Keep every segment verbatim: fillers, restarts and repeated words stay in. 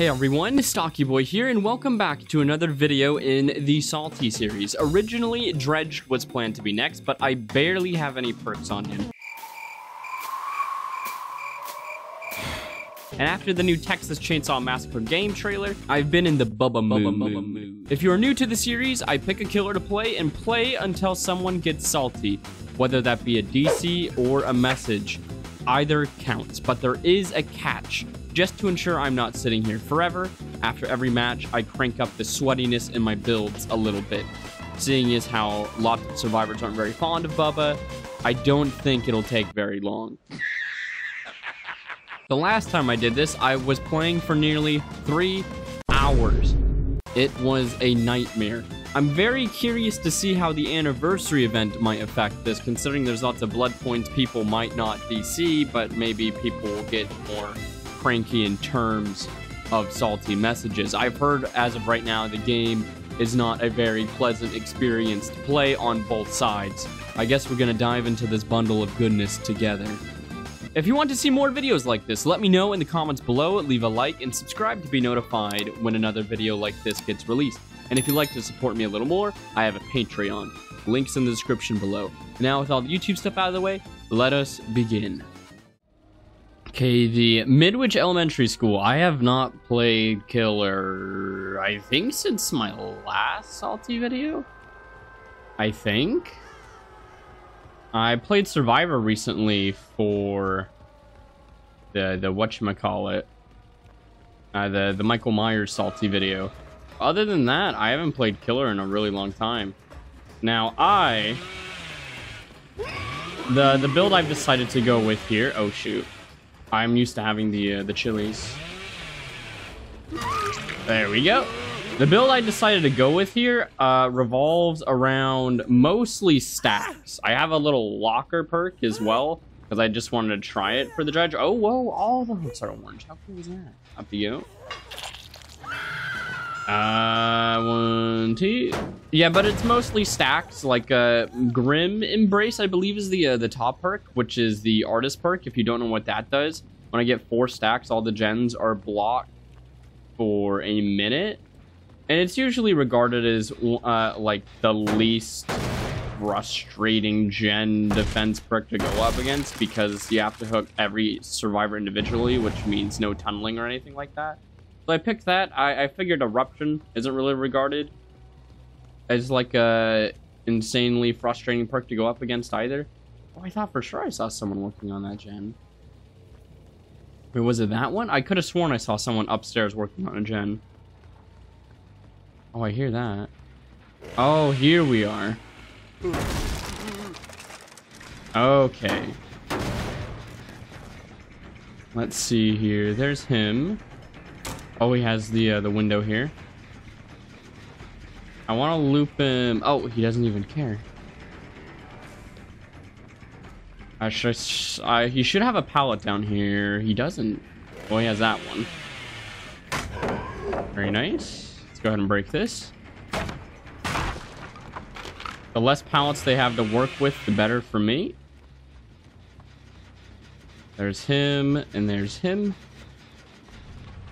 Hey everyone, Stalky Boi here, and welcome back to another video in the Salty series. Originally, Dredge was planned to be next, but I barely have any perks on him. And after the new Texas Chainsaw Massacre game trailer, I've been in the Bubba mood. If you are new to the series, I pick a killer to play and play until someone gets salty, whether that be a D C or a message. Either counts, but there is a catch. Just to ensure I'm not sitting here forever, after every match, I crank up the sweatiness in my builds a little bit. Seeing as how lots of survivors aren't very fond of Bubba, I don't think it'll take very long. The last time I did this, I was playing for nearly three hours. It was a nightmare. I'm very curious to see how the anniversary event might affect this, considering there's lots of blood points people might not D C, but maybe people will get more cranky in terms of salty messages. I've heard as of right now the game is not a very pleasant experience to play on both sides. I guess we're gonna dive into this bundle of goodness together. If you want to see more videos like this, let me know in the comments below, leave a like, and subscribe to be notified when another video like this gets released. And if you'd like to support me a little more, I have a Patreon. Links in the description below. Now with all the YouTube stuff out of the way, let us begin. Okay, the Midwich Elementary School. I have not played Killer, I think, since my last Salty video. I think. I played Survivor recently for the, the whatchamacallit, uh, the, the Michael Myers Salty video. Other than that, I haven't played Killer in a really long time. Now, I... The, the build I've decided to go with here... Oh, shoot. I'm used to having the, uh, the chilies. There we go. The build I decided to go with here uh, revolves around mostly stacks. I have a little locker perk as well, because I just wanted to try it for the Dredge. Oh, whoa, all the hooks are orange. How cool is that? Up to you. Uh, one, two. Yeah, but it's mostly stacks. Like uh, Grim Embrace, I believe, is the uh, the top perk, which is the artist perk. If you don't know what that does, when I get four stacks, all the gens are blocked for a minute, and it's usually regarded as uh, like the least frustrating gen defense perk to go up against, because you have to hook every survivor individually, which means no tunneling or anything like that. So I picked that. I, I figured Eruption isn't really regarded as like a insanely frustrating perk to go up against either. Oh, I thought for sure I saw someone working on that gen. Wait, was it that one? I could have sworn I saw someone upstairs working on a gen. Oh, I hear that. Oh, here we are. Okay. Let's see here. There's him. Oh, he has the uh, the window here. I want to loop him. Oh, he doesn't even care. I should. I, he should have a pallet down here. He doesn't. Oh, he has that one. Very nice. Let's go ahead and break this. The less pallets they have to work with, the better for me. There's him, and there's him.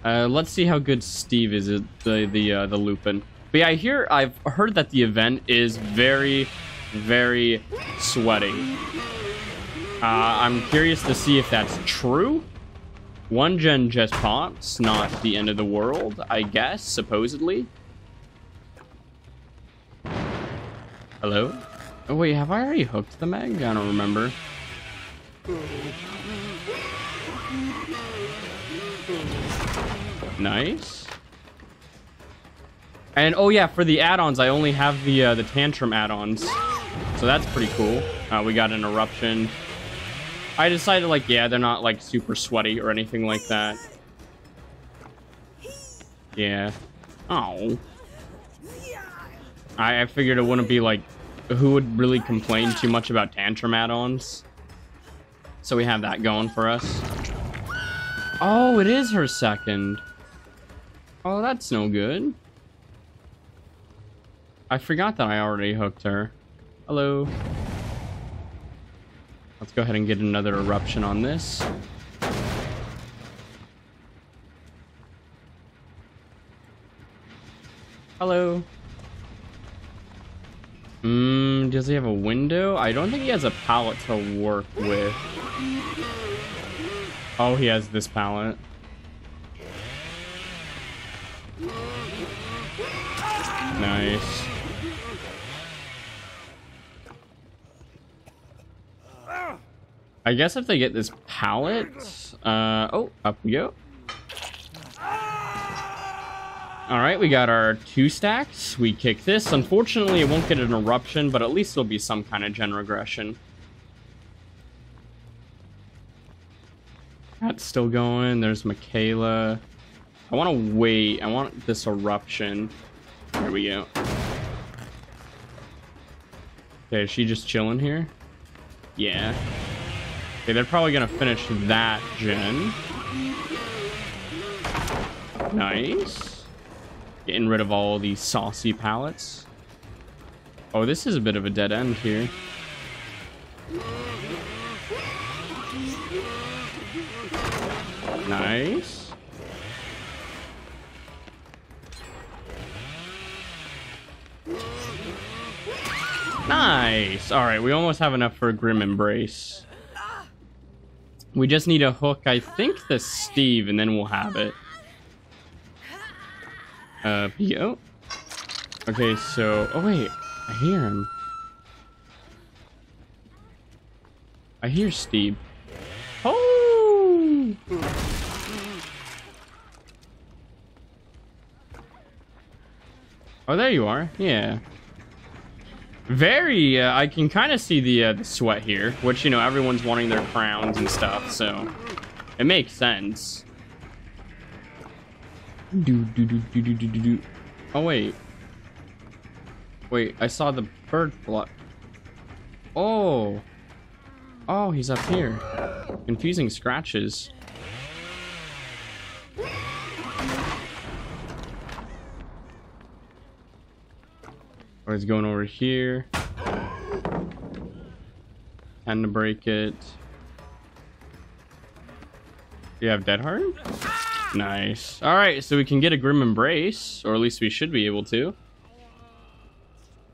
Uh, let's see how good Steve is at the the uh, the looping. But yeah, I hear I've heard that the event is very, very sweaty. Uh, I'm curious to see if that's true. One gen just pops, not the end of the world, I guess, supposedly. Hello? Oh wait, have I already hooked the mag? I don't remember. Nice. And oh yeah, for the add-ons, I only have the uh, the tantrum add-ons, so that's pretty cool. Uh, we got an eruption. I decided, like, yeah, they're not like super sweaty or anything like that. Yeah. Oh. I, I figured it wouldn't be like, who would really complain too much about tantrum add-ons? So we have that going for us. Oh, it is her second. Oh, that's no good. I forgot that I already hooked her. Hello. Let's go ahead and get another eruption on this. Hello. Mmm, does he have a window? I don't think he has a pallet to work with. Oh, he has this pallet. Nice. I guess if they get this pallet, uh, oh, up we go. All right, we got our two stacks. We kick this. Unfortunately, it won't get an eruption, but at least it'll be some kind of gen regression. That's still going. There's Michaela. I want to wait. I want this eruption. There we go. Okay, is she just chilling here? Yeah. Okay, they're probably going to finish that gen. Nice. Getting rid of all the saucy pallets. Oh, this is a bit of a dead end here. Nice. Nice. All right, we almost have enough for a Grim Embrace. We just need a hook, I think, the Steve, and then we'll have it. Uh, yo. Okay, so... Oh, wait. I hear him. I hear Steve. Oh! Oh, there you are. Yeah. Very, uh, I can kind of see the, uh, the sweat here, which, you know, everyone's wanting their crowns and stuff, so it makes sense. Do, do, do, do, do, do, do. Oh, wait. Wait, I saw the bird block. Oh. Oh, he's up here. Confusing scratches. Oh, he's going over here. Time to break it. You have Dead Hard? Nice. All right, so we can get a Grim Embrace, or at least we should be able to.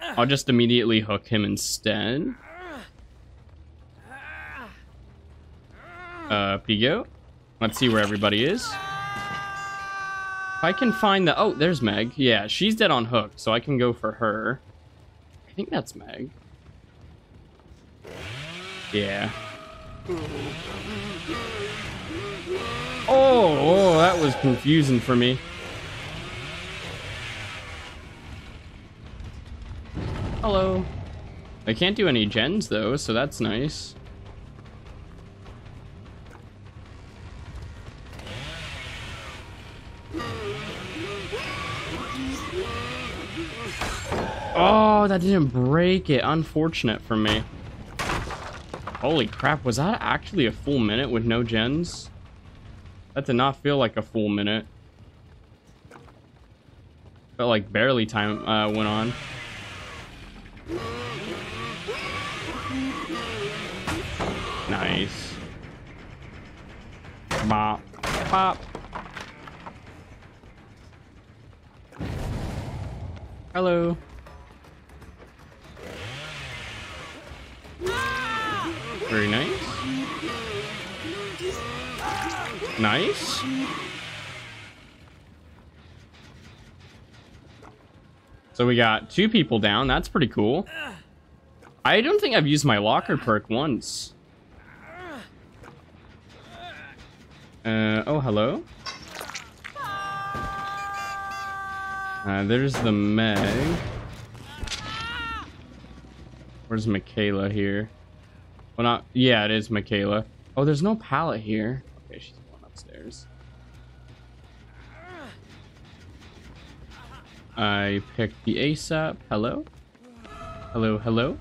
I'll just immediately hook him instead. Up you go. Let's see where everybody is. If I can find the... Oh, there's Meg. Yeah, she's dead on hook, so I can go for her. I think that's Meg. Yeah. Oh, oh, that was confusing for me. Hello. I can't do any gens, though, so that's nice. Oh, that didn't break it. Unfortunate for me. Holy crap, was that actually a full minute with no gens? That did not feel like a full minute. Felt like barely time uh, went on. Nice. Bop. Bop. Hello. Very nice. Nice. So we got two people down. That's pretty cool. I don't think I've used my locker perk once. Uh, oh, hello. Uh, there's the Meg. Where's Michaela here? Well, not... Yeah, it is Michaela. Oh, there's no pallet here. Okay, she's going upstairs. I picked the ace up. Hello? Hello, hello?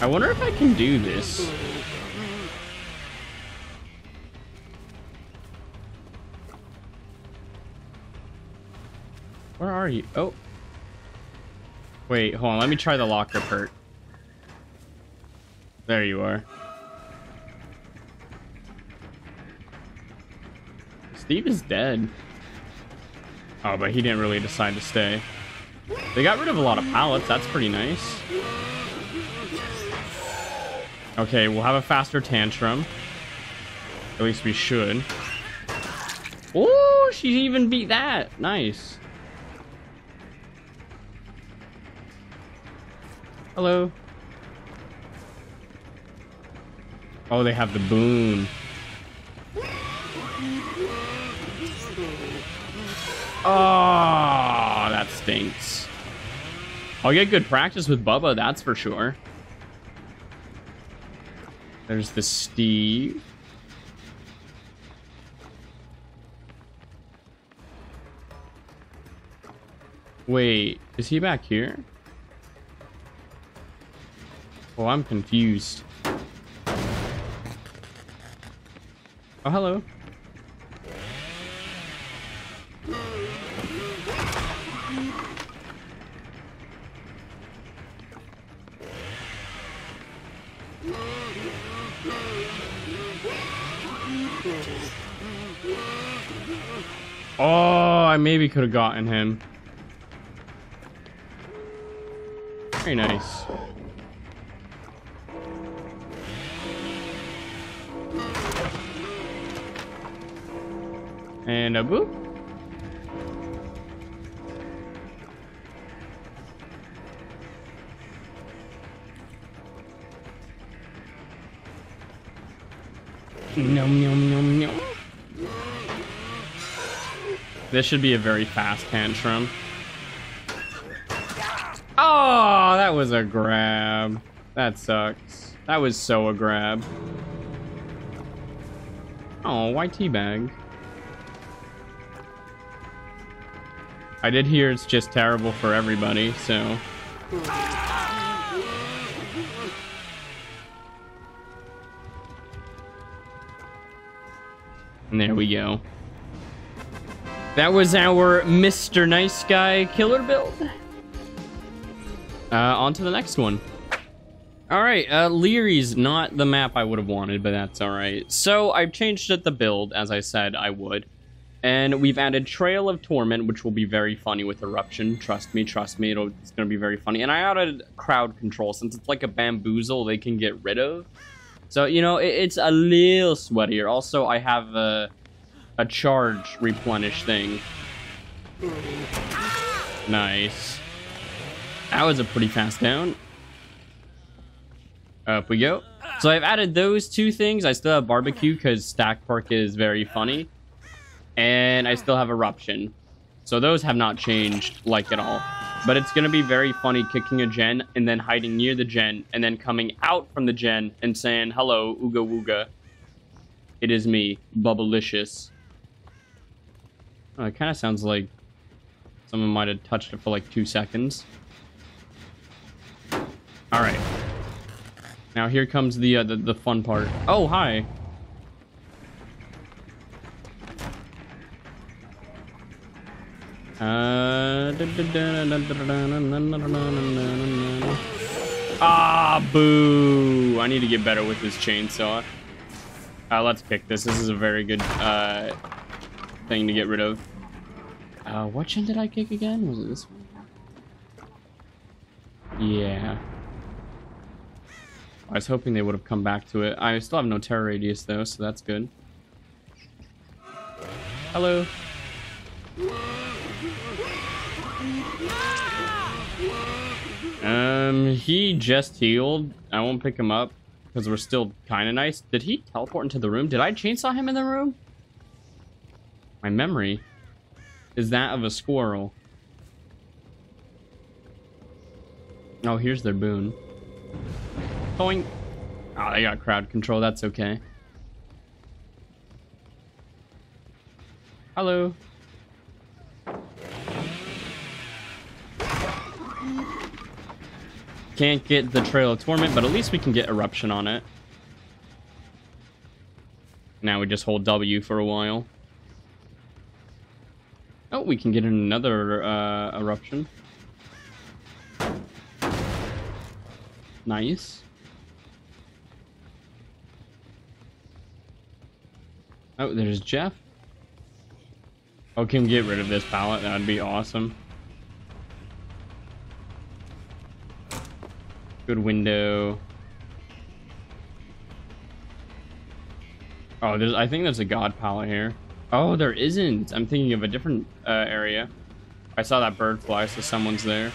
I wonder if I can do this. Where are you? Oh. Wait, hold on. Let me try the locker perk. There you are. Steve is dead. Oh, but he didn't really decide to stay. They got rid of a lot of pallets. That's pretty nice. Okay, we'll have a faster tantrum. At least we should. Oh, she even beat that. Nice. Hello. Oh, they have the boon. Oh, that stinks. I'll get good practice with Bubba, that's for sure. There's the Steve. Wait, is he back here? Oh, I'm confused. Oh, hello. Oh, I maybe could have gotten him. Very nice. And a boop. Nom, nom, nom, nom. This should be a very fast tantrum. Oh, that was a grab. That sucks. That was so a grab. Oh, why teabag? I did hear it's just terrible for everybody, so. And there we go. That was our Mister Nice Guy killer build. Uh, on to the next one. All right, uh, Leary's not the map I would have wanted, but that's all right. So I've changed it the build, as I said I would. And we've added Trail of Torment, which will be very funny with Eruption. Trust me, trust me, it'll, it's going to be very funny. And I added Crowd Control, since it's like a Bamboozle they can get rid of. So, you know, it, it's a little sweatier. Also, I have a... A charge replenish thing. Nice. That was a pretty fast down. Up we go. So I've added those two things. I still have Barbecue because Stack Park is very funny. And I still have Eruption. So those have not changed like at all. But it's going to be very funny kicking a gen and then hiding near the gen and then coming out from the gen and saying, hello, Ooga Wooga. It is me, Bubblicious. Oh, it kind of sounds like someone might have touched it for like two seconds. All right. Now here comes the, uh, the the fun part. Oh, hi. Uh, ah, boo. I need to get better with this chainsaw. Uh, let's pick this. This is a very good uh, thing to get rid of. Uh, what gen did I kick again? Was it this one? Yeah. I was hoping they would have come back to it. I still have no terror radius, though, so that's good. Hello. Um, he just healed. I won't pick him up. Because we're still kind of nice. Did he teleport into the room? Did I chainsaw him in the room? My memory is that of a squirrel. Oh, here's their boon. Going. Oh, they got Crowd Control. That's okay. Hello. Can't get the Trail of Torment, but at least we can get Eruption on it. Now we just hold W for a while. Oh, we can get another uh, Eruption. Nice. Oh, there's Jeff. Oh, can we get rid of this pallet? That would be awesome. Good window. Oh, there's, I think there's a god pallet here. Oh, there isn't. I'm thinking of a different uh, area. I saw that bird fly, so someone's there.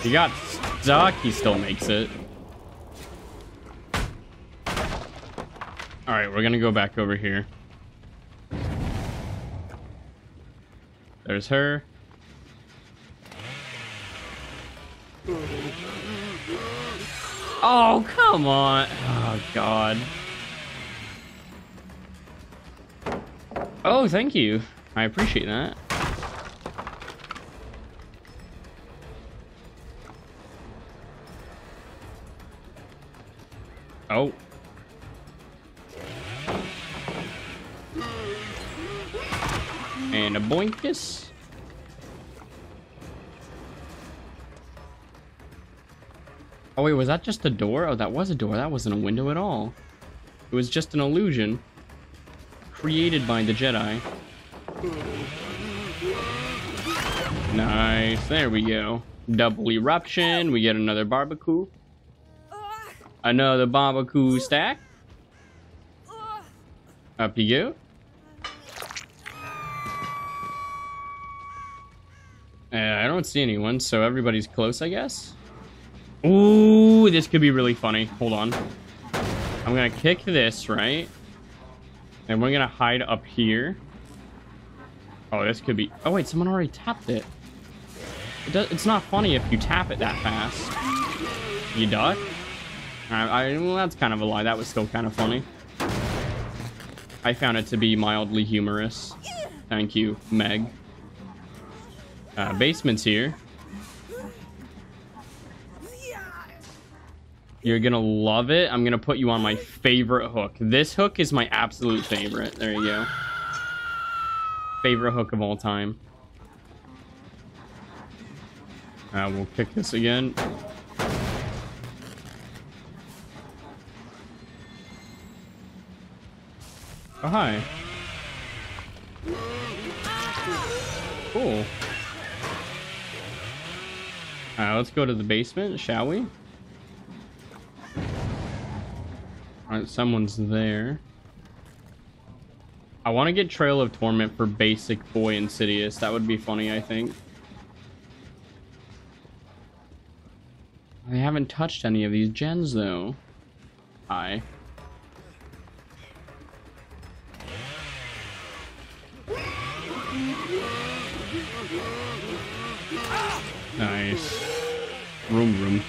He got stuck. He still makes it. All right, we're gonna go back over here. There's her. Oh, come on. Oh, God. Oh, thank you. I appreciate that. Oh. And a boinkus. Oh wait, was that just a door? Oh, that was a door. That wasn't a window at all. It was just an illusion created by the Jedi. Nice. There we go. Double eruption. We get another barbecue. Another barbecue stack. Up you go. Uh, I don't see anyone, so everybody's close, I guess. Ooh, this could be really funny. Hold on. I'm gonna kick this, right? And we're gonna hide up here. Oh, this could be... Oh, wait, someone already tapped it. It does... It's not funny if you tap it that fast. You duck? I... I... Well, that's kind of a lie. That was still kind of funny. I found it to be mildly humorous. Thank you, Meg. Uh, basement's here. You're gonna love it. I'm gonna put you on my favorite hook. This hook is my absolute favorite. There you go. Favorite hook of all time. Uh, we'll pick this again. Oh, hi. Cool. Uh, let's go to the basement, shall we? Alright, someone's there. I want to get Trail of Torment for basic boy Insidious. That would be funny, I think. I haven't touched any of these gens, though. Hi. Nice. Room, room.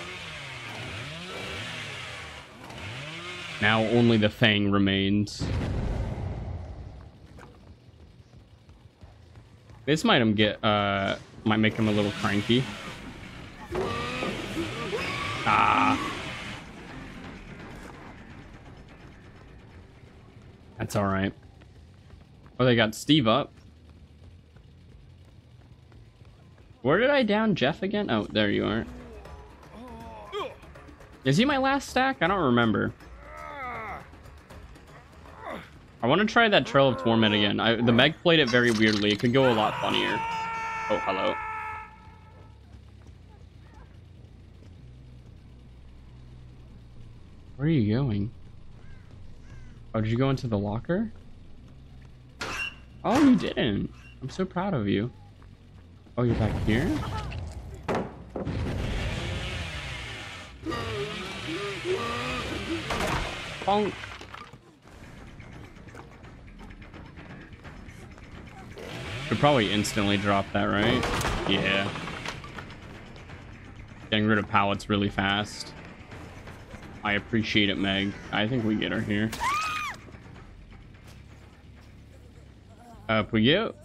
Now only the fang remains. This might him get uh might make him a little cranky. Ah. That's all right. Oh, they got Steve up. Where did I down Jeff again? Oh, there you are. Is he my last stack? I don't remember. I want to try that Trail of Torment again. I, the Meg played it very weirdly. It could go a lot funnier. Oh, hello. Where are you going? Oh, did you go into the locker? Oh, you didn't. I'm so proud of you. Oh, you're back here? Bonk. Could probably instantly drop that, right? Yeah. Getting rid of pallets really fast. I appreciate it, Meg. I think we get her here. Up we go.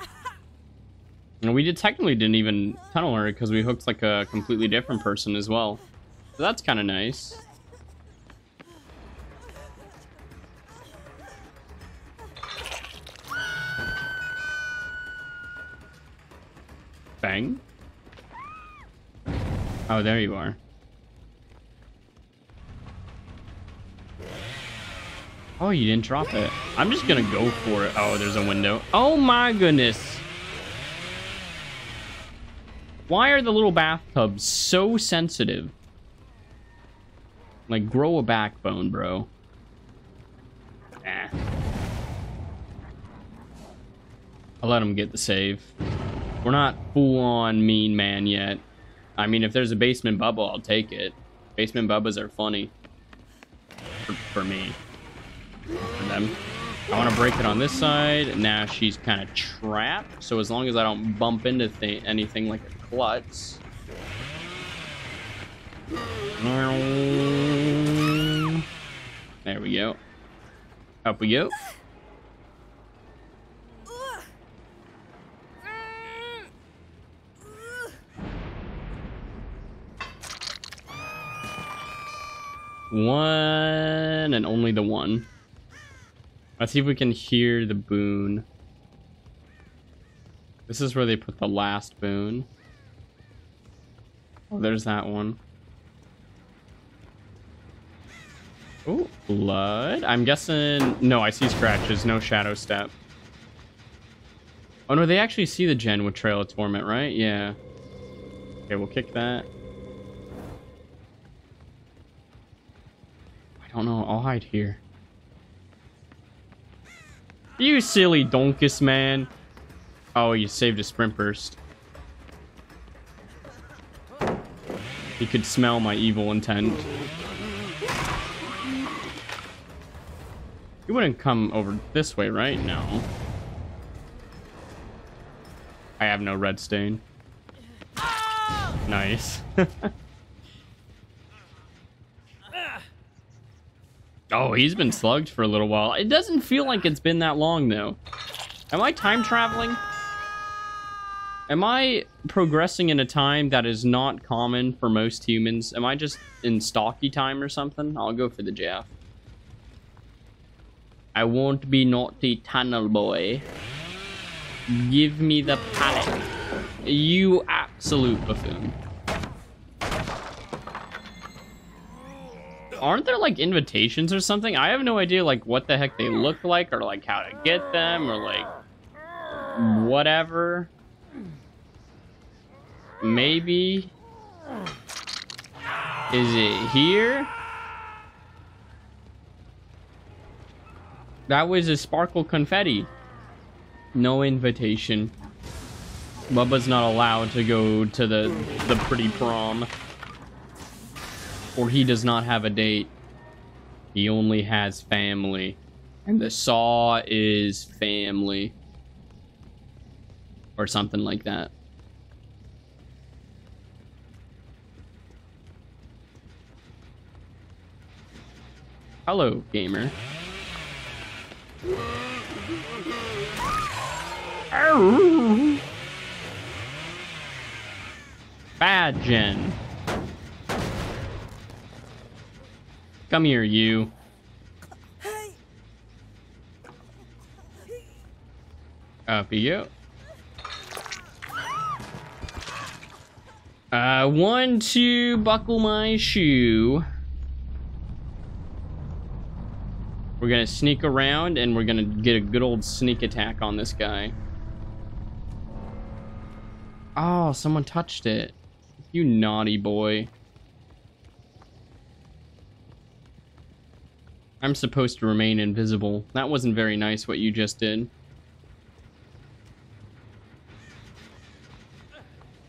And we did technically didn't even tunnel her because we hooked like a completely different person as well. So that's kind of nice. Bang. Oh, there you are. Oh, you didn't drop it. I'm just gonna go for it. Oh, there's a window. Oh my goodness. Why are the little bathtubs so sensitive? Like, grow a backbone, bro. Eh. I'll let him get the save. We're not full-on mean man yet. I mean, if there's a basement bubble, I'll take it. Basement bubbas are funny. For, for me. For them. I want to break it on this side. Now she's kind of trapped. So as long as I don't bump into th anything like a klutz. There we go. Up we go. One and only the one. Let's see if we can hear the boon. This is where they put the last boon. Oh, there's that one. Oh, blood. I'm guessing... No, I see scratches. No shadow step. Oh, no, they actually see the gen with Trail of Torment, right? Yeah. Okay, we'll kick that. I don't know. I'll hide here. You silly donkus, man. Oh, you saved a sprint burst. You could smell my evil intent. You wouldn't come over this way, right? No. I have no red stain. Oh! Nice. Oh, he's been slugged for a little while. It doesn't feel like it's been that long, though. Am I time traveling? Am I progressing in a time that is not common for most humans? Am I just in Stalky time or something? I'll go for the Jeff. I won't be naughty, tunnel boy. Give me the pallet. You absolute buffoon. Aren't there like invitations or something? I have no idea like what the heck they look like or like how to get them or like whatever. Maybe. Is it here? That was a sparkle confetti. No invitation. Bubba's not allowed to go to the the pretty prom. Or he does not have a date. He only has family. And the saw is family. Or something like that. Hello, gamer. Ow. Bad gen. Come here, you. Up you go. Uh, one, two, buckle my shoe. We're gonna sneak around and we're gonna get a good old sneak attack on this guy. Oh, someone touched it. You naughty boy. I'm supposed to remain invisible. That wasn't very nice what you just did.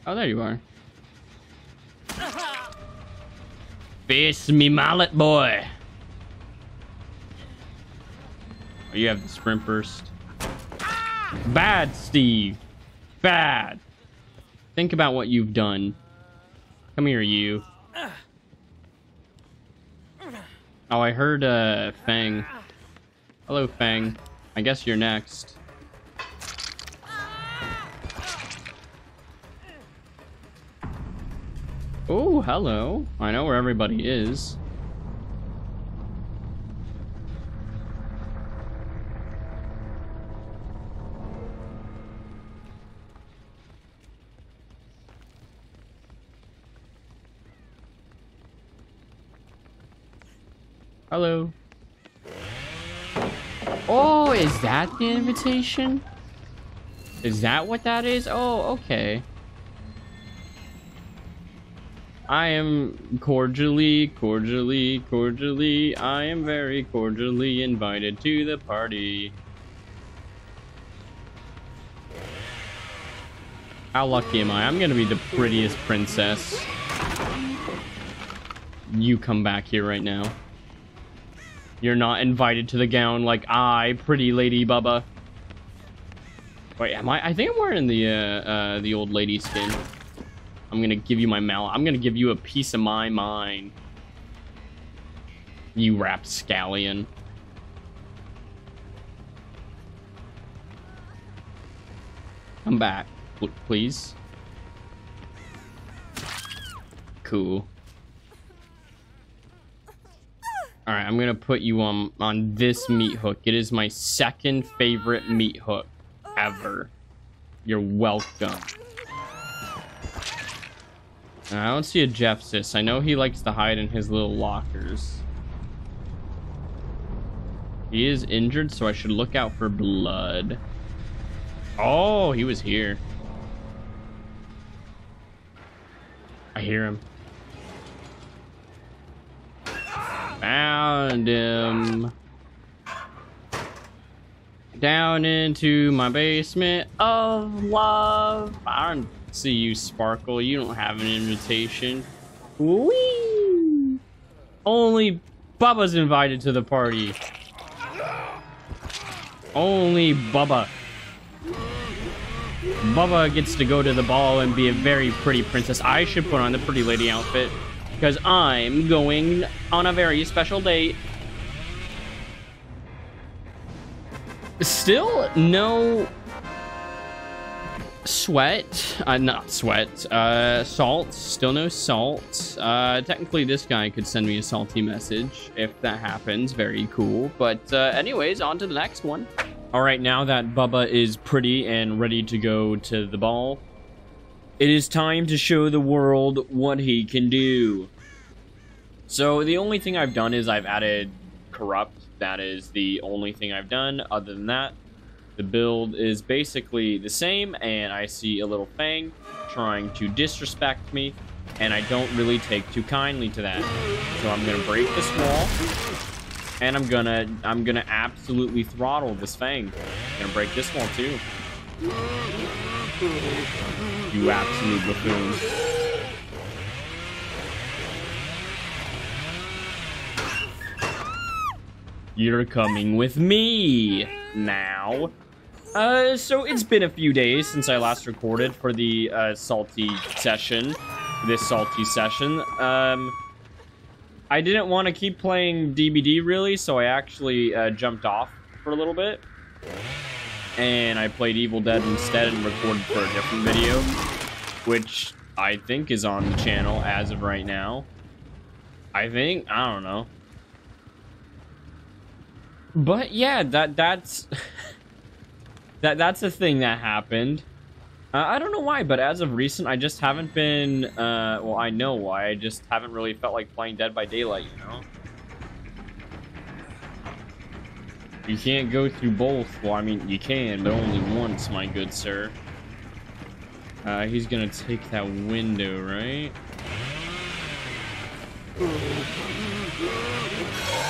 Oh, there you are. Face me, mallet boy. Oh, you have the sprint burst. Bad, Steve. Bad. Think about what you've done. Come here, you. Oh, I heard, uh, Fang. Hello, Fang. I guess you're next. Oh, hello. I know where everybody is. Hello. Oh, is that the invitation? Is that what that is? Oh, okay. I am cordially, cordially, cordially, I am very cordially invited to the party. How lucky am I? I'm gonna be the prettiest princess. You come back here right now. You're not invited to the gown like I, pretty lady Bubba. Wait, am I? I think I'm wearing the, uh, uh, the old lady skin. I'm gonna give you my mallet. I'm gonna give you a piece of my mind. You rapscallion. Come back, please. Cool. Alright, I'm gonna put you on, on this meat hook. It is my second favorite meat hook ever. You're welcome. I don't see a Jeffsis. I know he likes to hide in his little lockers. He is injured, so I should look out for blood. Oh, he was here. I hear him. Found him. Down into my basement of love. I don't see you, Sparkle. You don't have an invitation. Whee! Only Bubba's invited to the party. Only Bubba. Bubba gets to go to the ball and be a very pretty princess. I should put on the pretty lady outfit, because I'm going on a very special date. Still no sweat, uh, not sweat, uh, salt, still no salt. Uh, technically this guy could send me a salty message if that happens, very cool. But uh, anyways, on to the next one. All right, now that Bubba is pretty and ready to go to the ball, it is time to show the world what he can do. So the only thing I've done is I've added Corrupt. That is the only thing I've done. Other than that, the build is basically the same, and I see a little fang trying to disrespect me, and I don't really take too kindly to that. So I'm gonna break this wall, and I'm gonna I'm gonna absolutely throttle this fang. I'm gonna break this wall too. You absolute buffoon. You're coming with me now. Uh, so it's been a few days since I last recorded for the uh, salty session. This salty session. Um, I didn't want to keep playing D B D really, so I actually uh, jumped off for a little bit. And I played Evil Dead instead and recorded for a different video, which I think is on the channel as of right now. I think, I don't know. But yeah, that that's that that's a thing that happened. Uh, I don't know why, but as of recent, I just haven't been. Uh, well, I know why. I just haven't really felt like playing Dead by Daylight. You know, you can't go through both. Well, I mean, you can, but only once, my good sir. Uh, he's gonna take that window, right?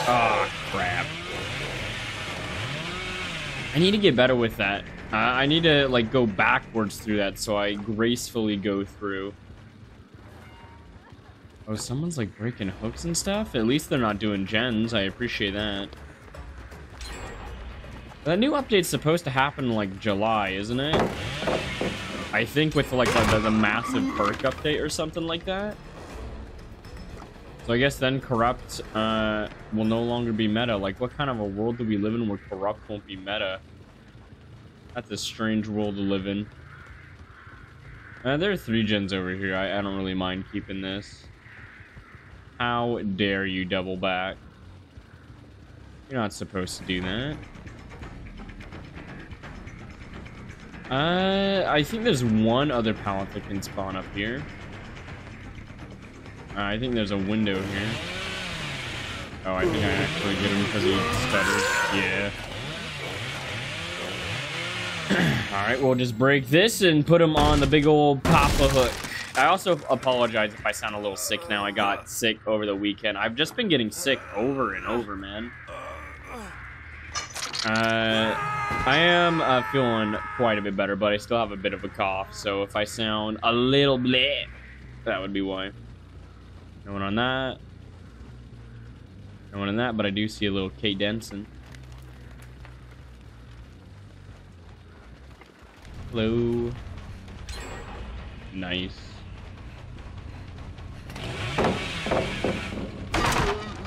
Ah, oh, crap. I need to get better with that. Uh, I need to like go backwards through that so I gracefully go through. Oh, someone's like breaking hooks and stuff. At least they're not doing gens. I appreciate that. That new update's supposed to happen in like July, isn't it? I think with like the, the massive perk update or something like that. So I guess then Corrupt uh, will no longer be meta. Like, what kind of a world do we live in where Corrupt won't be meta? That's a strange world to live in. Uh, there are three gens over here. I, I don't really mind keeping this. How dare you double back? You're not supposed to do that. Uh, I think there's one other pallet that can spawn up here. Uh, I think there's a window here. Oh, I think I actually get him because he stuttered. Yeah. Alright, we'll just break this and put him on the big old Papa Hook. I also apologize if I sound a little sick now. I got sick over the weekend. I've just been getting sick over and over, man. Uh, I am uh, feeling quite a bit better, but I still have a bit of a cough. So if I sound a little bleh, that would be why. No one on that. No one on that, but I do see a little Kate Denson. Hello. Nice.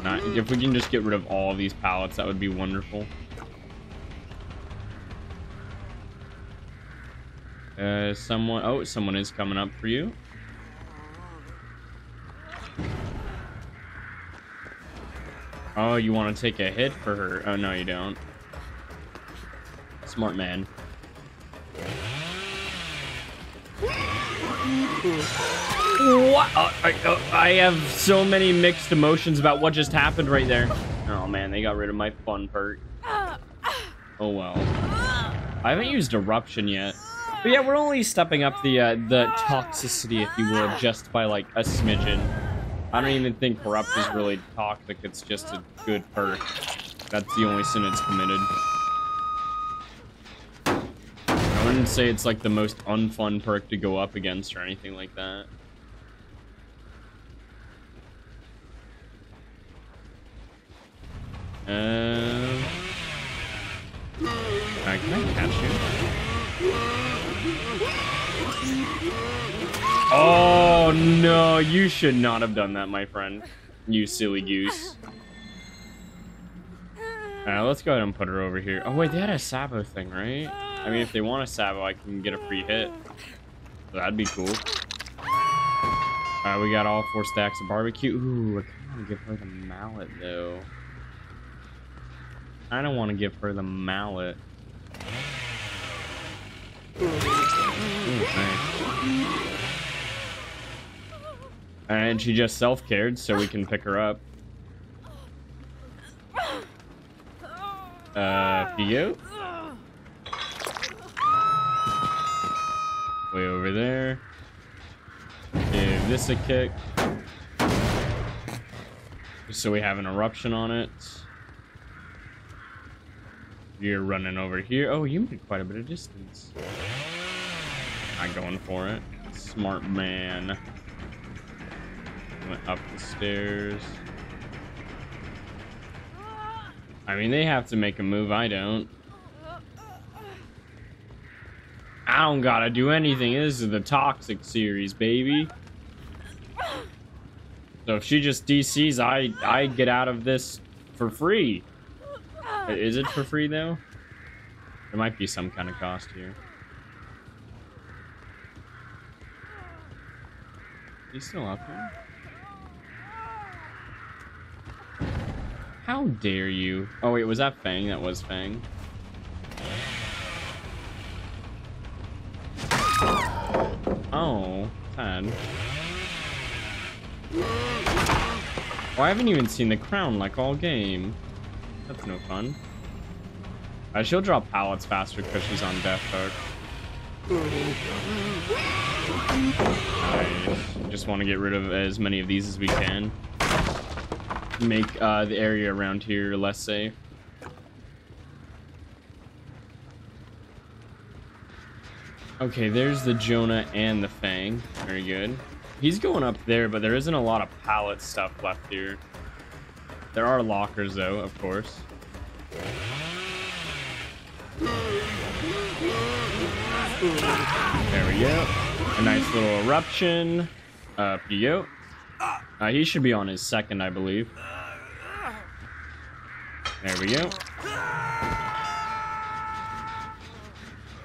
Not, if we can just get rid of all of these pallets, that would be wonderful. Uh, someone, oh, someone is coming up for you. Oh, you want to take a hit for her? Oh, no, you don't. Smart man. What? Oh, I, oh, I have so many mixed emotions about what just happened right there. Oh, man, they got rid of my fun perk. Oh, well. I haven't used Eruption yet. But yeah, we're only stepping up the uh, the toxicity, if you will, just by like a smidgen. I don't even think Corrupt is really toxic. It's just a good perk. That's the only sin it's committed. I wouldn't say it's like the most unfun perk to go up against or anything like that. Uh, right, can I catch you? Oh, no, you should not have done that, my friend. You silly goose. Alright, let's go ahead and put her over here. Oh, wait, they had a Sabo thing, right? I mean, if they want a Sabo, I can get a free hit. So that'd be cool. Alright, we got all four stacks of barbecue. Ooh, I kind of want to give her the mallet, though. I don't want to give her the mallet. Ooh, nice. And she just self-cared, so we can pick her up. Uh, you? Way over there. Give this a kick. Just so we have an eruption on it. You're running over here. Oh, you made quite a bit of distance. Not going for it. Smart man. Went up the stairs. I mean, they have to make a move. I don't. I don't gotta do anything. This is the toxic series, baby. So if she just D Cs, I I get out of this for free. Is it for free though? There might be some kind of cost here. He's still up here. How dare you? Oh wait, was that Fang? That was Fang. Oh, sad. Oh, I haven't even seen the crown like all game. That's no fun. Uh, she'll drop pallets faster because she's on Death Hard. Nice. Just want to get rid of as many of these as we can. Make uh, the area around here less safe. Okay, there's the Jonah and the Fang. Very good. He's going up there, but there isn't a lot of pallet stuff left here. There are lockers, though, of course. There we go. A nice little eruption. Up you go. Uh, he should be on his second, I believe. There we go.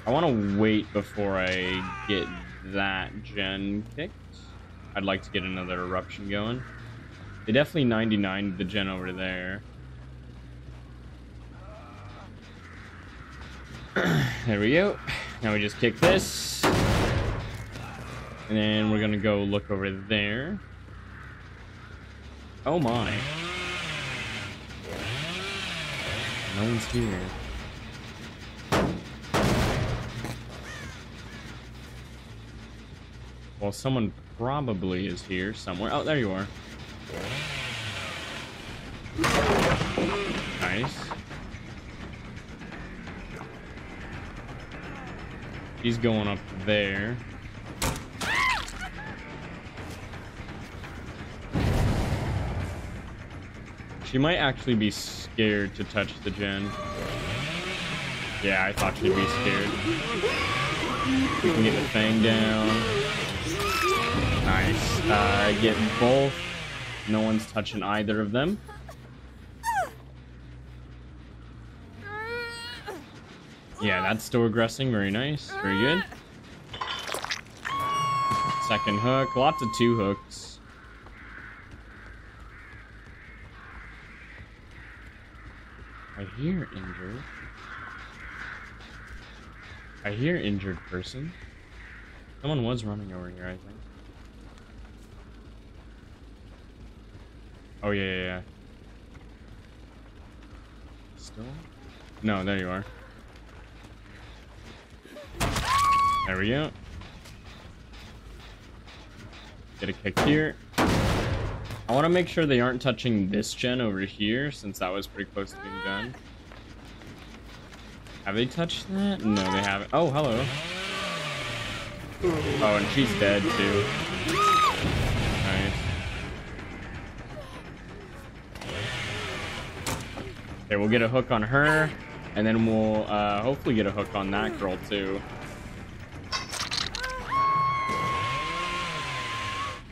I want to wait before I get that gen kicked. I'd like to get another eruption going. They definitely ninety-nined the gen over there. There we go. Now we just kick this. And then we're going to go look over there. Oh my. No one's here. Well, someone probably is here somewhere. Oh, there you are. Nice. He's going up there. She might actually be scared to touch the gen. Yeah, I thought she'd be scared. We can get the fang down. Nice. Uh, get both. No one's touching either of them. Yeah, that's still aggressing. Very nice. Very good. Second hook. Lots of two hooks. I hear injured. I hear injured person. Someone was running over here, I think. Oh, yeah, yeah, yeah. Still? No, there you are. There we go. Get a kick here. I want to make sure they aren't touching this gen over here, since that was pretty close to being done. Have they touched that? No, they haven't. Oh, hello. Oh, and she's dead, too. Nice. Okay, we'll get a hook on her, and then we'll uh, hopefully get a hook on that girl, too.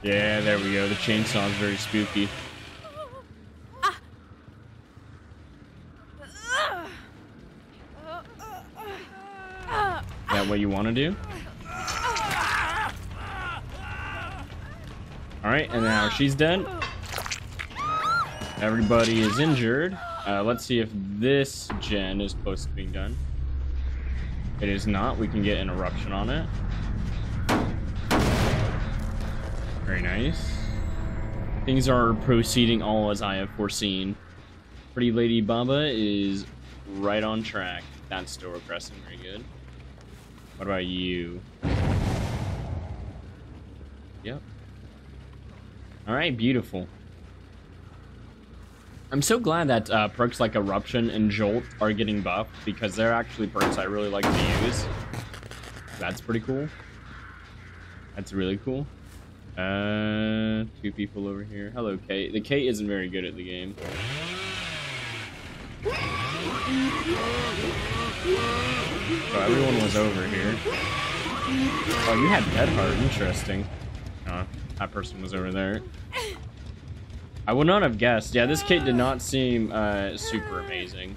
Yeah, there we go. The chainsaw is very spooky. Is that what you want to do? Alright, and now she's dead. Everybody is injured. Uh, let's see if this gen is close to being done. It is not. We can get an eruption on it. Very nice. Things are proceeding all as I have foreseen. Pretty Lady Bubba is right on track. That's still regressing very good. What about you? Yep. Alright, beautiful. I'm so glad that uh, perks like Eruption and Jolt are getting buffed, because they're actually perks I really like to use. That's pretty cool. That's really cool. Uh, two people over here. Hello, Kate. The Kate isn't very good at the game. So everyone was over here. Oh, you had Dead Hard. Interesting. Uh, that person was over there. I would not have guessed. Yeah, this Kate did not seem uh, super amazing.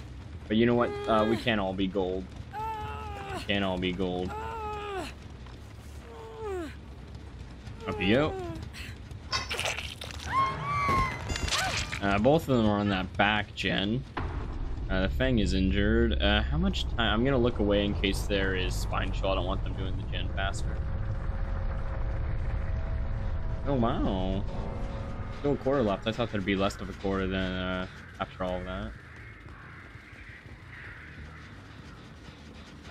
But you know what? Uh, we can't all be gold. We can't all be gold. Up you go. Uh, both of them are on that back gen. Uh, the Fang is injured. Uh, how much time? I'm going to look away in case there is Spine Chill. I don't want them doing the gen faster. Oh, wow. Still a quarter left. I thought there'd be less of a quarter than uh, after all of that.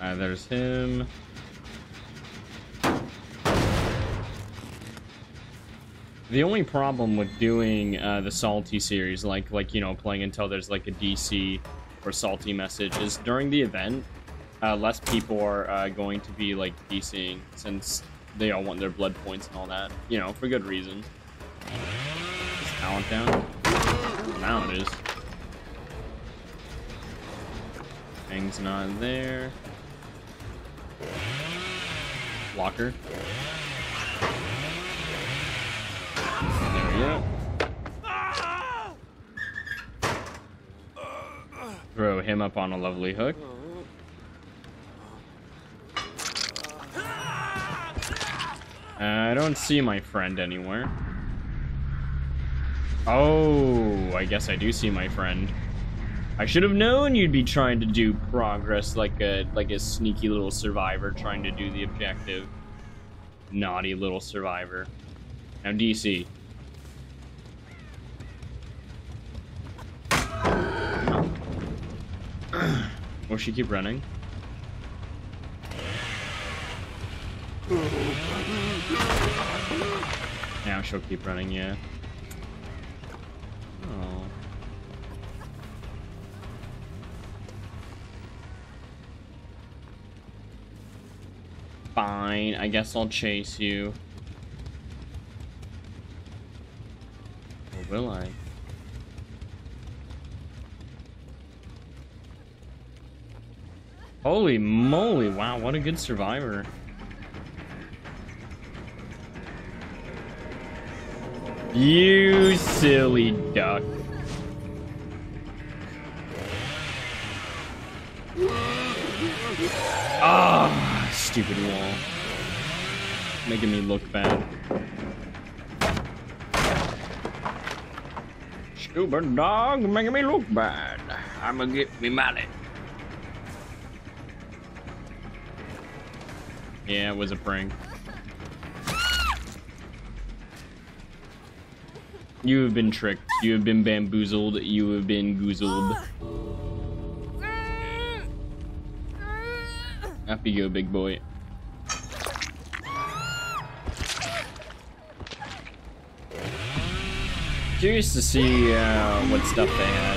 Uh, there's him. The only problem with doing uh, the salty series, like, like you know, playing until there's like a D C or salty message, is during the event, uh, less people are uh, going to be like DCing, since they all want their blood points and all that, you know, for good reason. Is talent down? Now it is. Thing's not there. Blocker. Yeah. Throw him up on a lovely hook. I don't see my friend anywhere. Oh, I guess I do see my friend. I should have known you'd be trying to do progress like a like a sneaky little survivor trying to do the objective. Naughty little survivor. Now D C. Will she keep running? Now she'll keep running, yeah. Oh. Fine, I guess I'll chase you. Or will I? Holy moly, wow, what a good survivor. You silly duck. Ah, oh, stupid wall. Making me look bad. Stupid dog making me look bad. I'ma get me mallet. Yeah, it was a prank. You have been tricked. You have been bamboozled. You have been goozled. Up you go, big boy. Curious to see uh, what stuff they had.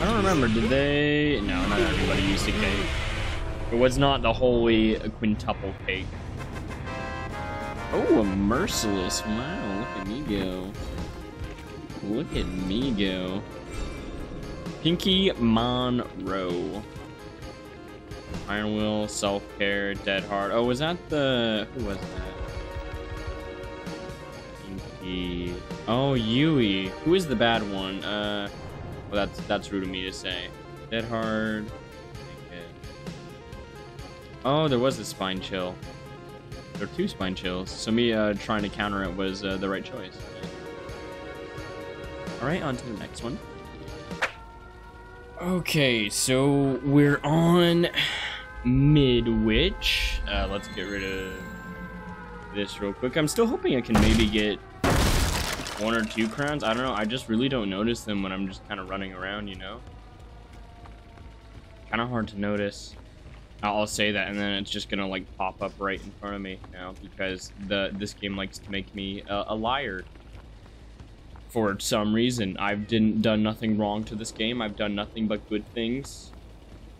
I don't remember. Did they? No, not everybody used to cake. It was not the holy quintuple cake. Oh, a merciless. Wow, look at me go. Look at me go. Pinkie Monroe. Iron Will, Self-Care, Dead Hard. Oh, was that the... Who was that? Pinkie... Oh, Yui. Who is the bad one? Uh, well, that's, that's rude of me to say. Dead Hard... Oh, there was a spine chill. There were two spine chills, so me uh, trying to counter it was uh, the right choice. All right, on to the next one. Okay, so we're on Midwich. Uh, let's get rid of this real quick. I'm still hoping I can maybe get one or two crowns. I don't know. I just really don't notice them when I'm just kind of running around, you know? Kind of hard to notice. I'll say that, and then it's just gonna like pop up right in front of me now because the this game likes to make me uh, a liar for some reason. I've didn't done nothing wrong to this game. I've done nothing but good things,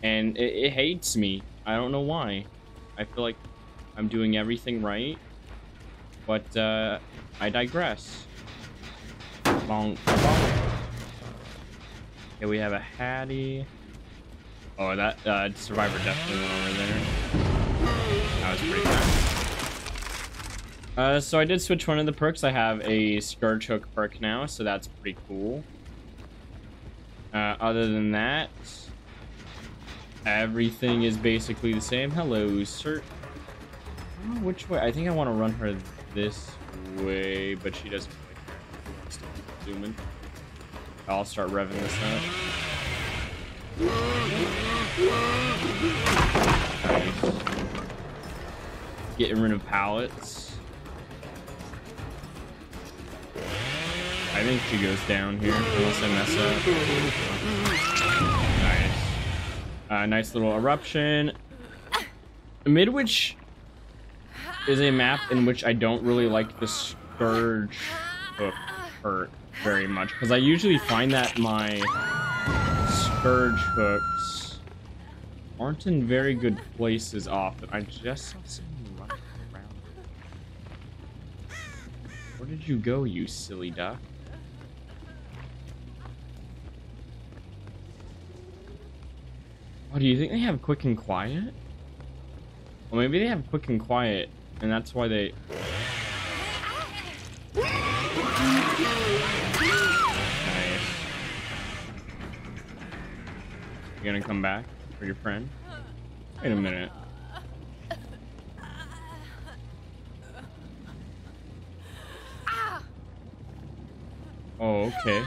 and it, it hates me. I don't know why. I feel like I'm doing everything right, but uh, I digress. Bonk, bonk. Okay, we have a Hattie. Oh, that uh, survivor definitely went over there. That was pretty bad. Uh, so I did switch one of the perks. I have a Scourge Hook perk now, so that's pretty cool. Uh, other than that, everything is basically the same. Hello, sir. I don't know which way. I think I want to run her this way, but she doesn't really care. Zooming. I'll start revving this up. Nice. Getting rid of pallets. I think she goes down here unless I mess up. Nice. Uh, nice little eruption. Midwich is a map in which I don't really like the Scourge Hook hurt very much because I usually find that my Scourge hooks aren't in very good places often. I just saw someone running around. Where did you go, you silly duck? Oh, do you think they have Quick and Quiet? Well, maybe they have Quick and Quiet, and that's why they... You're gonna come back for your friend? Wait a minute. Oh, okay.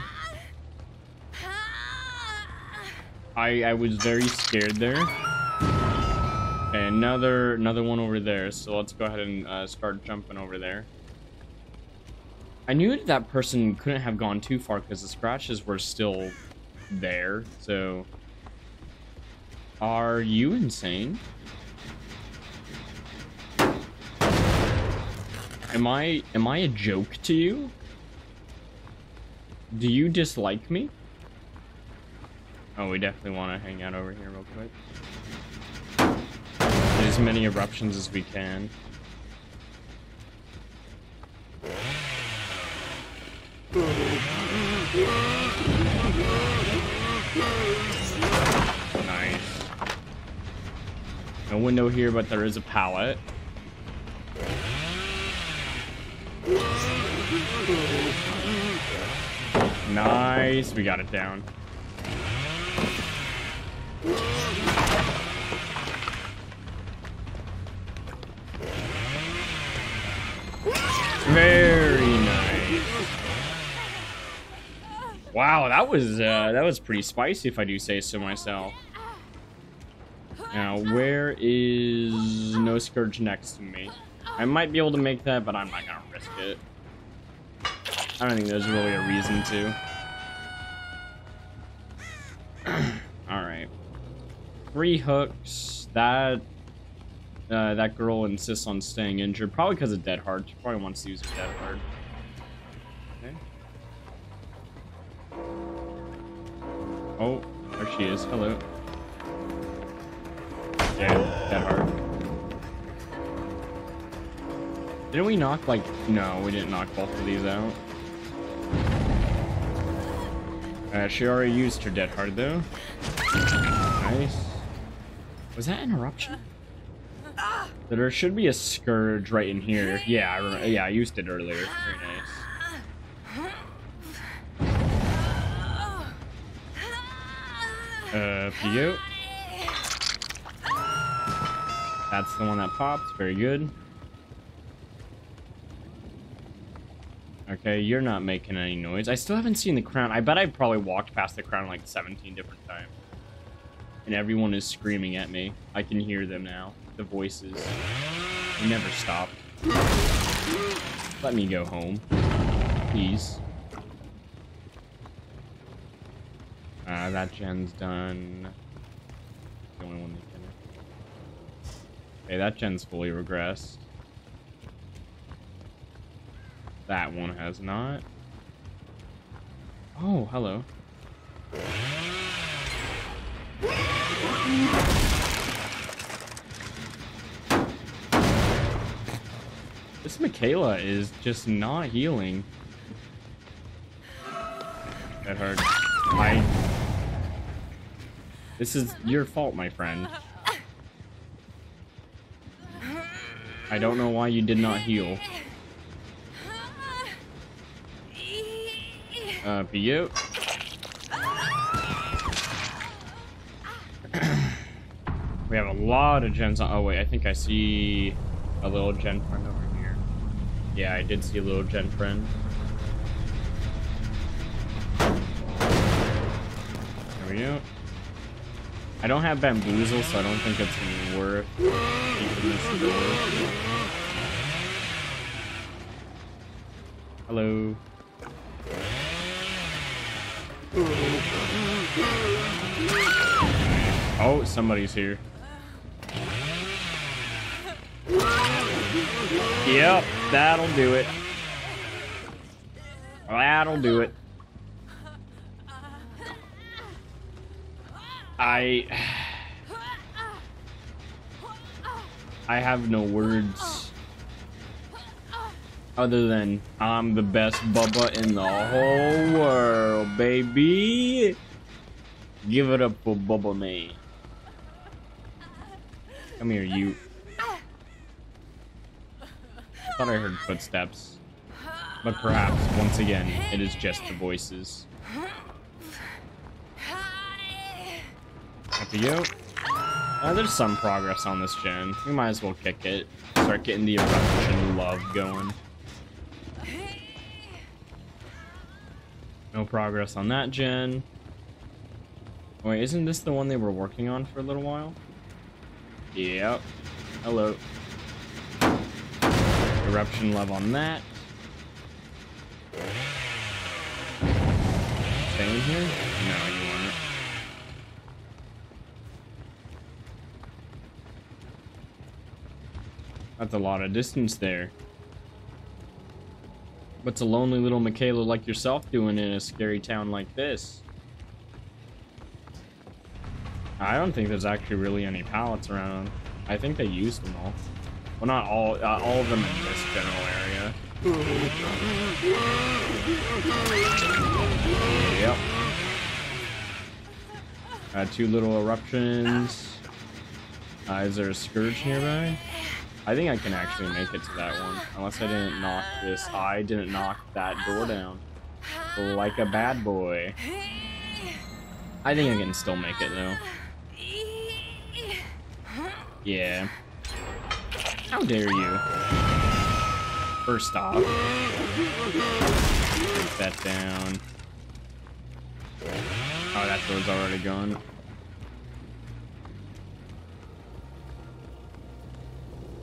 I I was very scared there. Okay, another another one over there. So let's go ahead and uh, start jumping over there. I knew that, that person couldn't have gone too far because the scratches were still there. So. Are you insane? Am I am I a joke to you? Do you dislike me? Oh, we definitely want to hang out over here real quick. Get as many eruptions as we can. Nice. No window here, but there is a pallet. Nice, we got it down. Very nice. Wow, that was uh, that was pretty spicy, if I do say so myself. Now, where is No Scourge next to me? I might be able to make that, but I'm not gonna risk it. I don't think there's really a reason to. Alright. Three hooks. That uh, that girl insists on staying injured. Probably because of Dead Hard. She probably wants to use a Dead Hard. Okay. Oh, there she is. Hello. Yeah, Dead Hard. Didn't we knock, like... No, we didn't knock both of these out. Uh, she already used her Dead Hard, though. Nice. Was that an eruption? There should be a Scourge right in here. Yeah, I remember, yeah, I used it earlier. Very nice. Uh, up you go. That's the one that pops. Very good. Okay, you're not making any noise. I still haven't seen the crown. I bet I've probably walked past the crown like seventeen different times. And everyone is screaming at me. I can hear them now. The voices. They never stop. Let me go home. Please. Uh, that gen's done. The only one that can. Okay, that gen's fully regressed. That one has not. Oh, hello. This Michaela is just not healing. That hurt. I... This is your fault, my friend. I don't know why you did not heal. Uh, be you. We have a lot of gens on. Oh, wait, I think I see a little gen friend over here. Yeah, I did see a little gen friend. There we go. I don't have Bamboozle, so I don't think it's gonna worth keeping this door. Hello. Oh, somebody's here. Yep, that'll do it. That'll do it. I... I have no words. Other than, I'm the best Bubba in the whole world, baby. Give it up for Bubba, man. Come here, you. I thought I heard footsteps. But perhaps, once again, it is just the voices. Up you go. Uh, there's some progress on this gen. We might as well kick it. Start getting the eruption love going. No progress on that gen. Wait, isn't this the one they were working on for a little while? Yep. Hello. Eruption love on that. Stay in here? No, you weren't. That's a lot of distance there. What's a lonely little Michaela like yourself doing in a scary town like this? I don't think there's actually really any pallets around. I think they used them all. Well, not all, uh, all of them in this general area. Yep. Uh, two little eruptions. Uh, is there a scourge nearby? I think I can actually make it to that one, unless I didn't knock this. I didn't knock that door down like a bad boy. I think I can still make it though. Yeah. How dare you? First off, take that down. Oh, that door's already gone.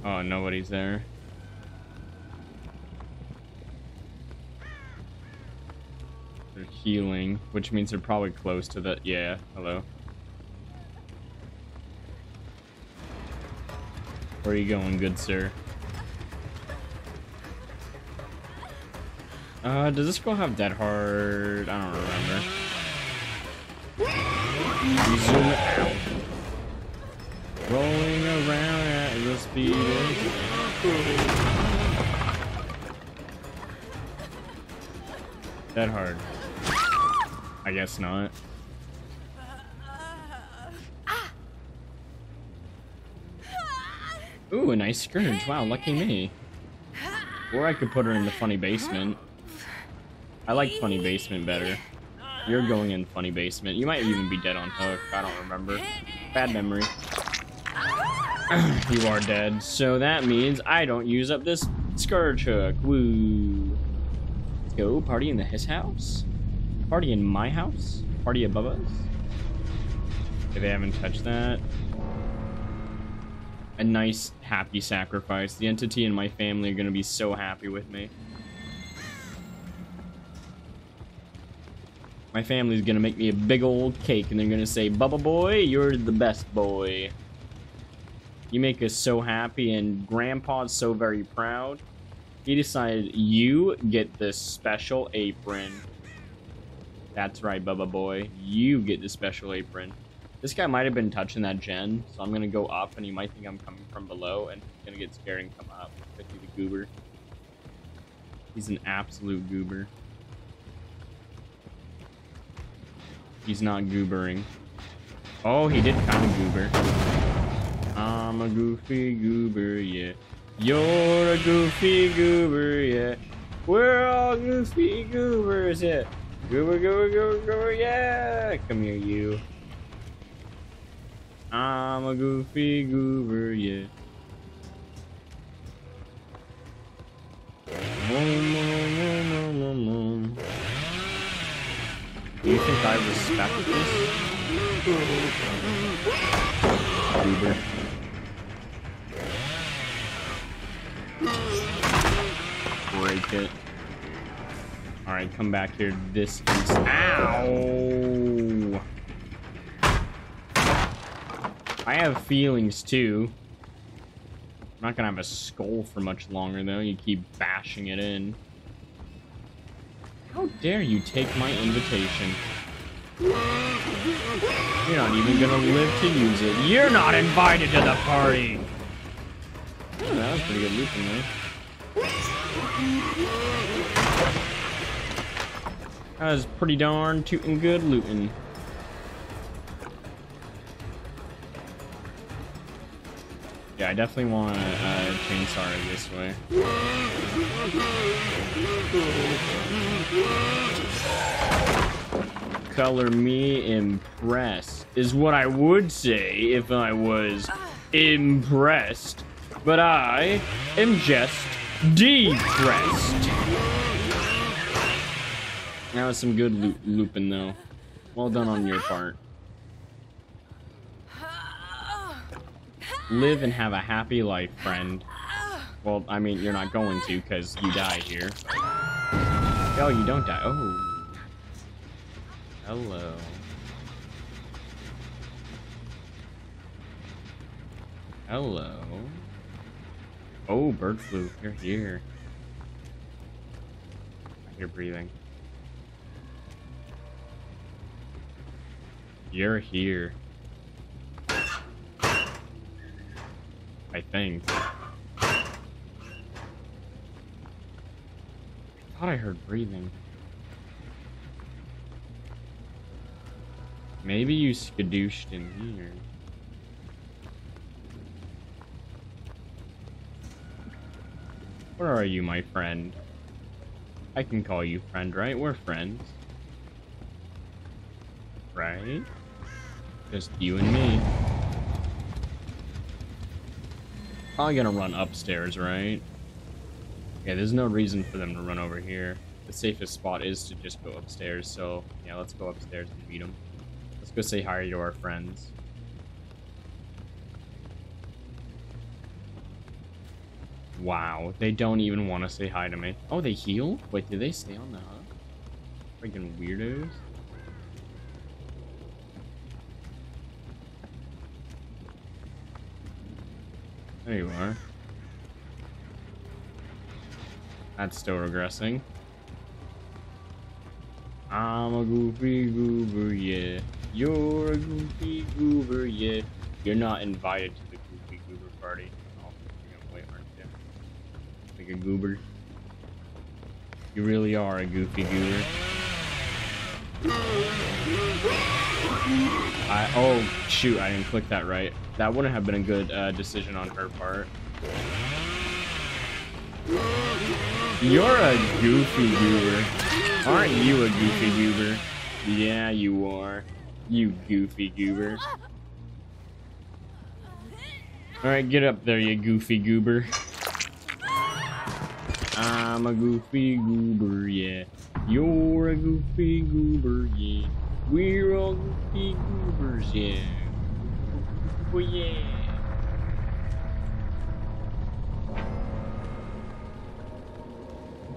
Oh, nobody's there. They're healing, which means they're probably close to the... Yeah, hello. Where are you going, good sir? Uh, does this girl have Dead Hard? I don't remember. Zoom out. Rolling around at the speed. Dead Hard. I guess not. Ooh, a nice scourge. Wow, lucky me. Or I could put her in the funny basement. I like funny basement better. You're going in funny basement. You might even be dead on hook. I don't remember. Bad memory. You are dead. So that means I don't use up this scourge hook. Woo. Let's go party in the his house. Party in my house. Party at Bubba's. Okay, they haven't touched that. A nice happy sacrifice. The entity and my family are going to be so happy with me. My family's gonna make me a big old cake and they're gonna say, Bubba boy, you're the best boy. You make us so happy and grandpa's so very proud. He decided you get this special apron. That's right, Bubba boy, you get the special apron. This guy might've been touching that gen, so I'm gonna go up and he might think I'm coming from below and he's gonna get scared and come up. He's a goober. He's an absolute goober. He's not goobering. Oh, he did kind of goober. I'm a goofy goober, yeah. You're a goofy goober, yeah. We're all goofy goobers, yeah. Goober, goober, goober, goober, yeah. Come here, you. I'm a goofy goober, yeah. Do you think I respect this? Uber. Break it. Alright, come back here. This is... Ow! I have feelings, too. I'm not gonna have a skull for much longer, though. You keep bashing it in. How dare you take my invitation? You're not even gonna live to use it. You're not invited to the party! Oh, that was pretty good looping there. That was pretty darn tootin' good lootin'. Yeah, I definitely want to uh, chainsaw it this way. Color me impressed is what I would say if I was impressed, but I am just depressed. That was some good loop looping though. Well done on your part. Live and have a happy life, friend. Well, I mean, you're not going to because you die here. Oh, you don't die. Oh. Hello. Hello. Oh, bird flu. You're here. you're breathing. You're here. I think. I thought I heard breathing. Maybe you skadooshed in here. Where are you, my friend? I can call you friend, right? We're friends. Right? Just you and me. Probably gonna run upstairs, right? Yeah, there's no reason for them to run over here. The safest spot is to just go upstairs, so yeah, let's go upstairs and beat them. Let's go say hi to our friends. Wow, they don't even want to say hi to me. Oh, they heal? Wait, do they stay on the hook? Freaking weirdos. There you are. That's still regressing. I'm a goofy goober, yeah. You're a goofy goober, yeah. You're not invited to the goofy goober party. Like a goober. You really are a goofy goober. I oh shoot, I didn't click that right. That wouldn't have been a good uh, decision on her part. You're a goofy goober. Aren't you a goofy goober? Yeah, you are. You goofy goober. Alright, get up there, you goofy goober. I'm a goofy goober, yeah. You're a goofy goober, yeah. We're all goofy goobers, yeah. Oh, yeah.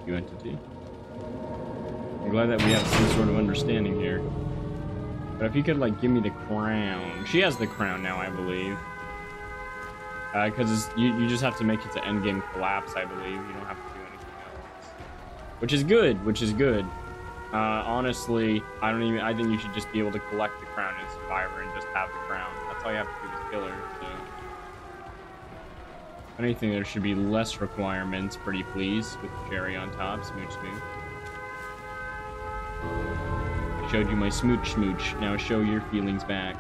You entity. I'm glad that we have some sort of understanding here. But if you could, like, give me the crown. She has the crown now, I believe. Because uh, you, you just have to make it to endgame collapse, I believe. You don't have to do anything else. Which is good, which is good. Uh, honestly, I don't even, I think you should just be able to collect the crown in Survivor and just have the crown. That's all you have to do with Killer, so. If anything, there should be less requirements, pretty please, with the cherry on top, smooch smooch. I showed you my smooch smooch, now show your feelings back.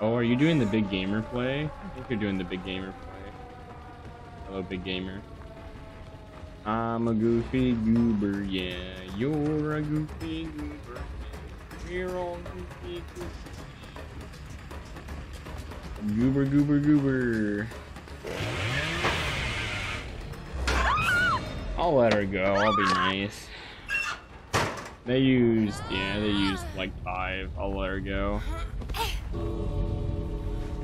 Oh, are you doing the big gamer play? I think you're doing the big gamer play. Hello, big gamer. I'm a goofy goober, yeah. You're a goofy goober, yeah. We're all goofy goofy. Goober, goober, goober. I'll let her go. I'll be nice. They used, yeah, they used like five. I'll let her go.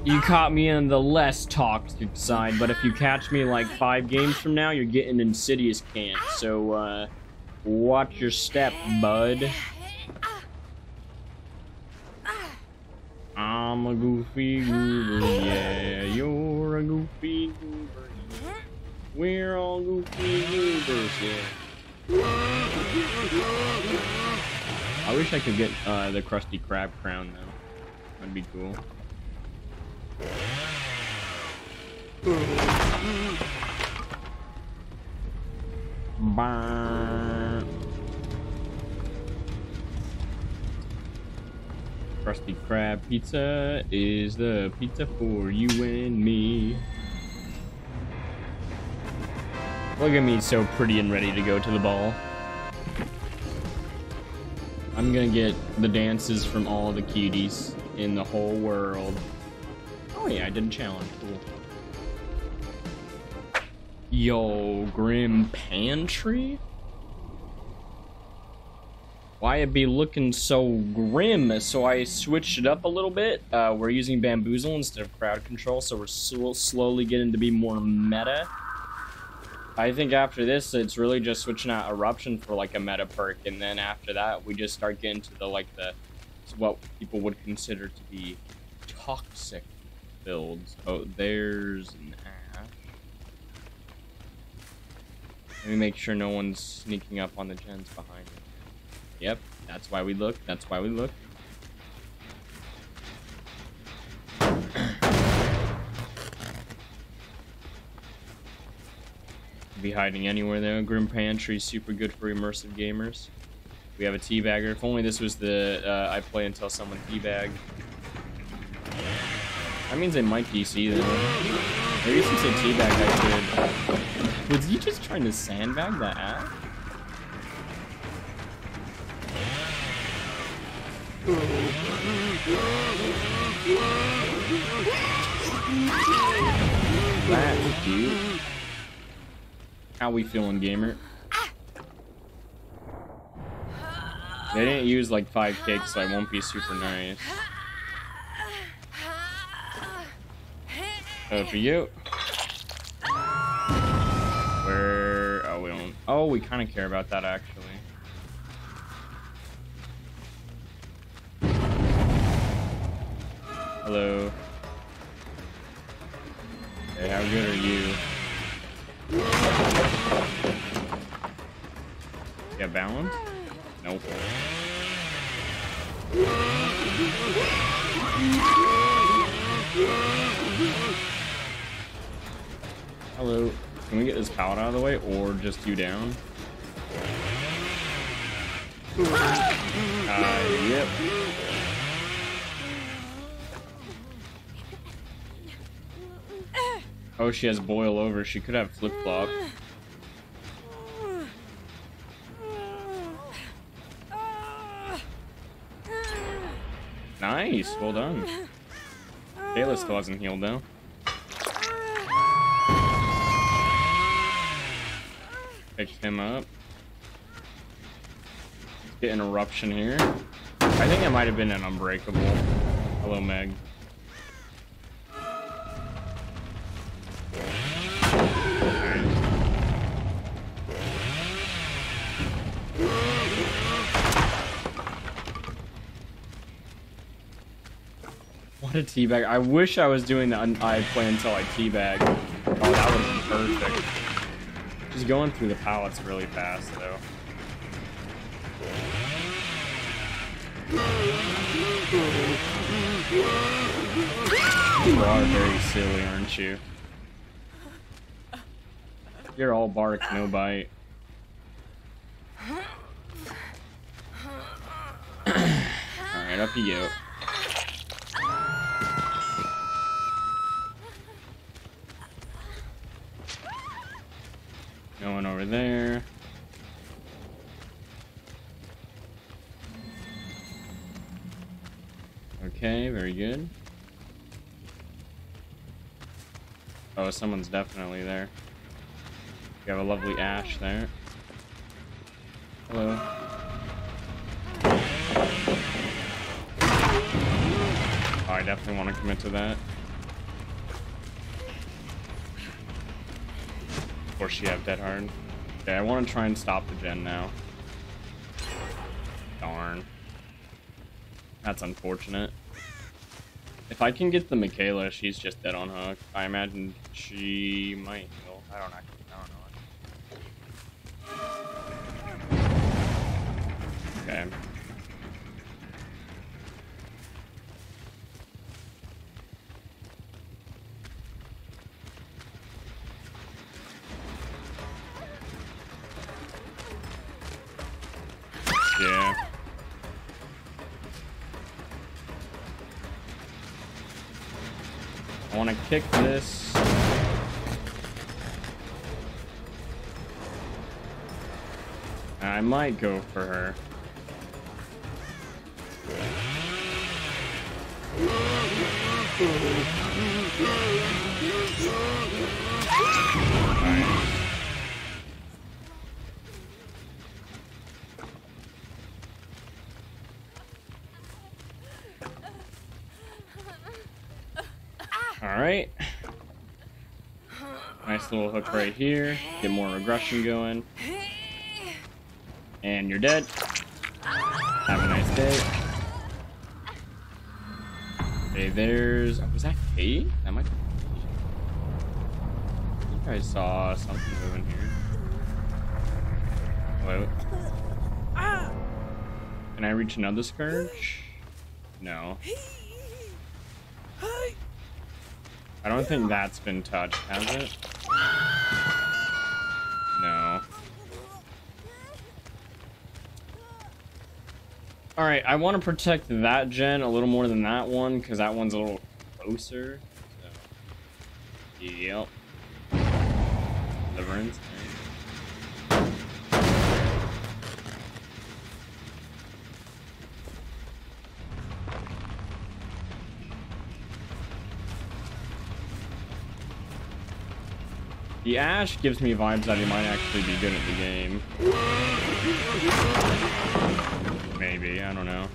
You caught me on the less toxic side, but if you catch me like five games from now, you're getting Insidious camp. So, uh, watch your step, bud. I'm a goofy goober, yeah. You're a goofy goober, yeah. We're all goofy goobers, yeah. I wish I could get uh, the Krusty Krab crown, though. That'd be cool. Bah. Krusty Krab pizza is the pizza for you and me. Look at me, so pretty and ready to go to the ball. I'm gonna get the dances from all the cuties in the whole world. Oh yeah, I did a challenge. Cool. Yo, Grim Pantry? Why it be looking so grim? So I switched it up a little bit. Uh, we're using Bamboozle instead of Crowd Control, so we're sl slowly getting to be more meta. I think after this, it's really just switching out Eruption for like a meta perk, and then after that, we just start getting to the like the what people would consider to be toxic builds. Oh, there's an ash. Let me make sure no one's sneaking up on the gens behind me. Yep, that's why we look. That's why we look. Be hiding anywhere though. Grim Pantry, super good for immersive gamers. We have a teabagger. If only this was the uh, I play until someone teabag. That means they might D C then. Maybe since they teabag, I could. Was he just trying to sandbag that app? That was cute. How we feeling, gamer? They didn't use like five cakes, so I won't be super nice. Over you. Where? Oh, we don't. Oh, we kind of care about that actually. Hello. Hey, how good are you? Yeah, balance? Nope. Hello. Can we get this pallet out of the way or just you down? Uh, yep. Oh, she has boil over. She could have flip-flop. Nice, well done. Kayla still hasn't healed though. Pick him up. Get an eruption here. I think it might have been an unbreakable. Hello, Meg. A teabag. I wish I was doing the I play until I teabag. Oh, that would be perfect. She's going through the pallets really fast, though. You are very silly, aren't you? You're all bark, no bite. Alright, up you go. No one over there. Okay, very good. Oh, someone's definitely there. You have a lovely Ash there. Hello. Oh, I definitely want to commit to that. Or she have Dead Hard. Okay, I want to try and stop the gen now. Darn. That's unfortunate. If I can get the Michaela, she's just dead on hook. I imagine she might heal. I don't actually I don't know. Okay. Yeah. I want to kick this. I might go for her. All right. Alright. Nice little hook right here. Get more regression going. And you're dead. Have a nice day. Hey, there's... Was that Kate? That might be... I think I saw something moving here. What? Can I reach another Scourge? No. I don't think that's been touched, has it? No. Alright, I want to protect that gen a little more than that one, because that one's a little closer. So. Yep. Deliverance. The Ash gives me vibes that he might actually be good at the game. Maybe, I don't know.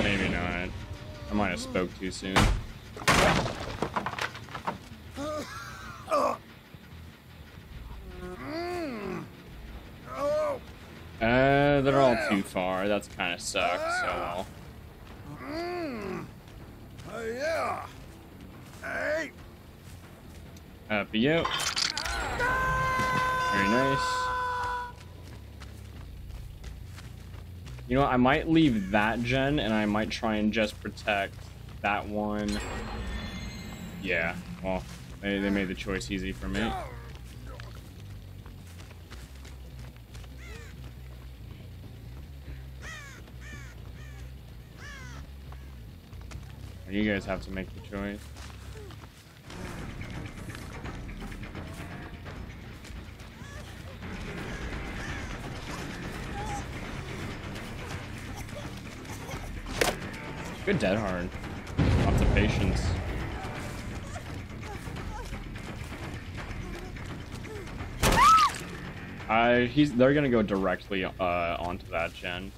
Maybe not. I might have spoke too soon. Uh, they're all too far. That's kind of sucks, so well. Yeah. Hey. Up you. Very nice. You know what, I might leave that gen and I might try and just protect that one. Yeah, well, they, they made the choice easy for me. You guys have to make the choice. Good Dead Hard. Lots of patience. I he's they're gonna go directly uh onto that gen.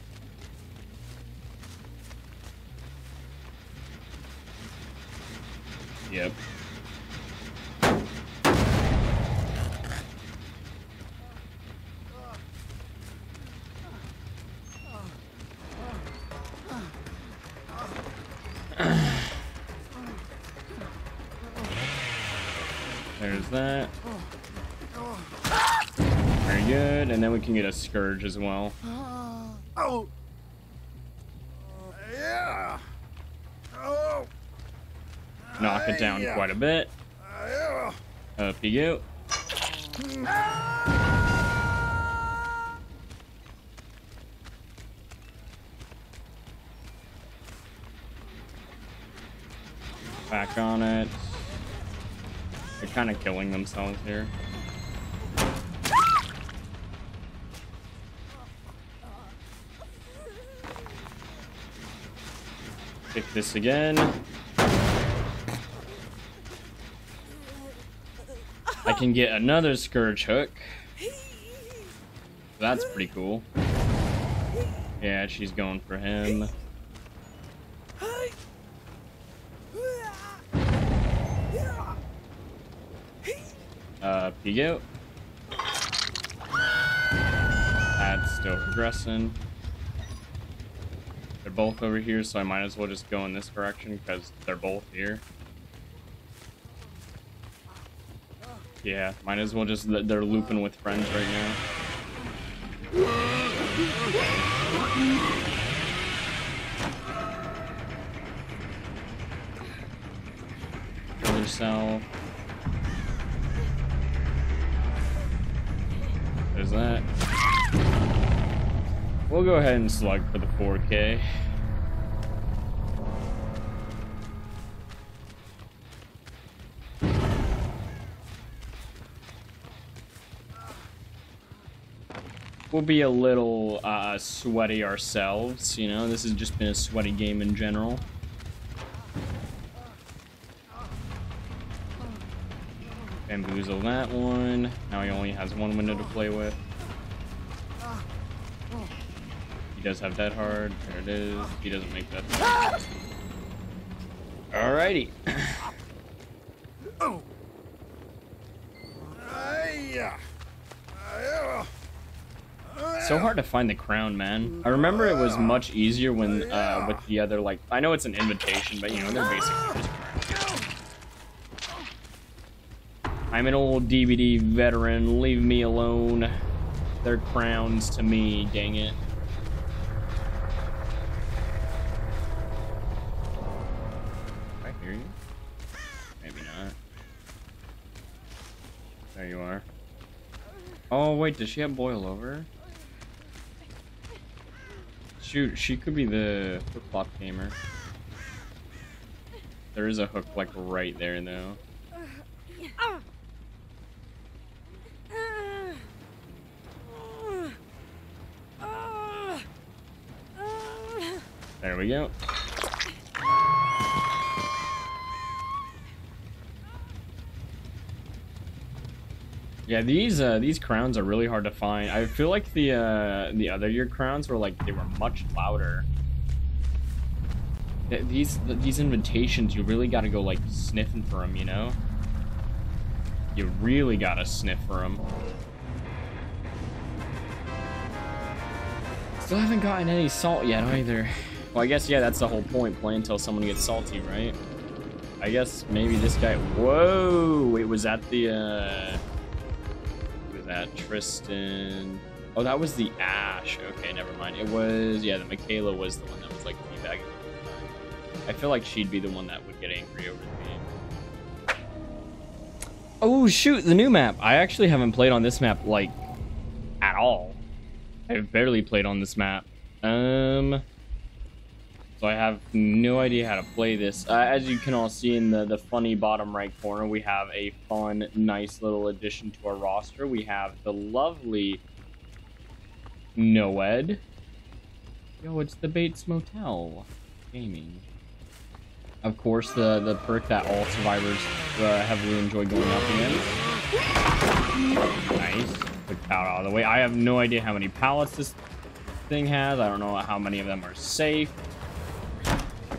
Yep. There's that. Very good, and then we can get a Scourge as well. Oh. Knock it down quite a bit. Up you go. Back on it. They're kind of killing themselves here. Pick this again. I can get another Scourge Hook. That's pretty cool. Yeah, she's going for him. Up you go. That's still progressing. They're both over here, so I might as well just go in this direction because they're both here. Yeah, might as well just, they're looping with friends right now. Kill yourself. There's that. We'll go ahead and slug for the four K. We'll be a little uh, sweaty ourselves, you know? This has just been a sweaty game in general. Bamboozle that one. Now he only has one window to play with. He does have Dead Hard. There it is. He doesn't make that hard. Alrighty. Oh. So hard to find the crown, man. I remember it was much easier when uh, with the other, like, I know it's an invitation, but you know, they're basically just I'm an old D V D veteran. Leave me alone. They're crowns to me, dang it. I hear you. Maybe not. There you are. Oh, wait, does she have Boil Over? Shoot, she could be the Flip-Flop gamer. There is a hook, like, right there, though. There we go. Yeah, these uh, these crowns are really hard to find. I feel like the uh, the other year crowns were like they were much louder. Th these th these invitations, you really got to go like sniffing for them, you know. You really got to sniff for them. Still haven't gotten any salt yet either. Well, I guess yeah, that's the whole point. Play until someone gets salty, right? I guess maybe this guy. Whoa! It was at the. Uh... That Tristan. Oh, that was the Ash. Okay, never mind. It was, yeah, the Michaela was the one that was like teabagging. I feel like she'd be the one that would get angry over the game. Oh, shoot, the new map. I actually haven't played on this map like at all. I've barely played on this map. Um, so I have no idea how to play this. Uh, as you can all see in the, the funny bottom right corner, we have a fun, nice little addition to our roster. We have the lovely NOED. Yo, it's the Bates Motel Gaming. Of course, the, the perk that all survivors uh, heavily enjoy going up against. Nice. Put that out of the way. I have no idea how many pallets this thing has. I don't know how many of them are safe.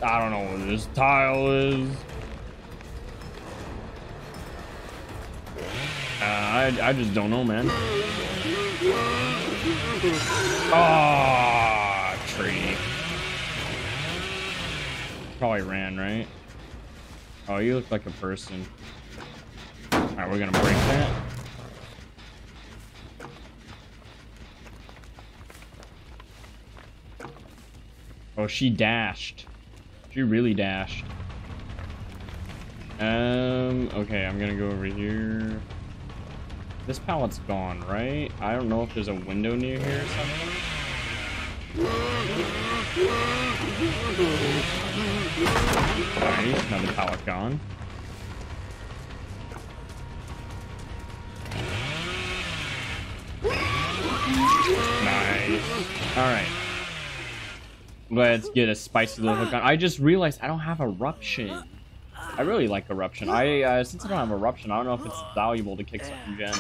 I don't know where this tile is. Uh, I, I just don't know, man. Ah, oh, tree. Probably ran, right? Oh, you look like a person. All right, we're gonna break that. Oh, she dashed. She really dashed. Um, okay, I'm gonna go over here. This pallet's gone, right? I don't know if there's a window near here or something. Alright, another pallet gone. Nice. Alright. Let's get a spicy little hook on. I just realized I don't have Eruption. I really like Eruption. I uh, since I don't have Eruption, I don't know if it's valuable to kick some gems.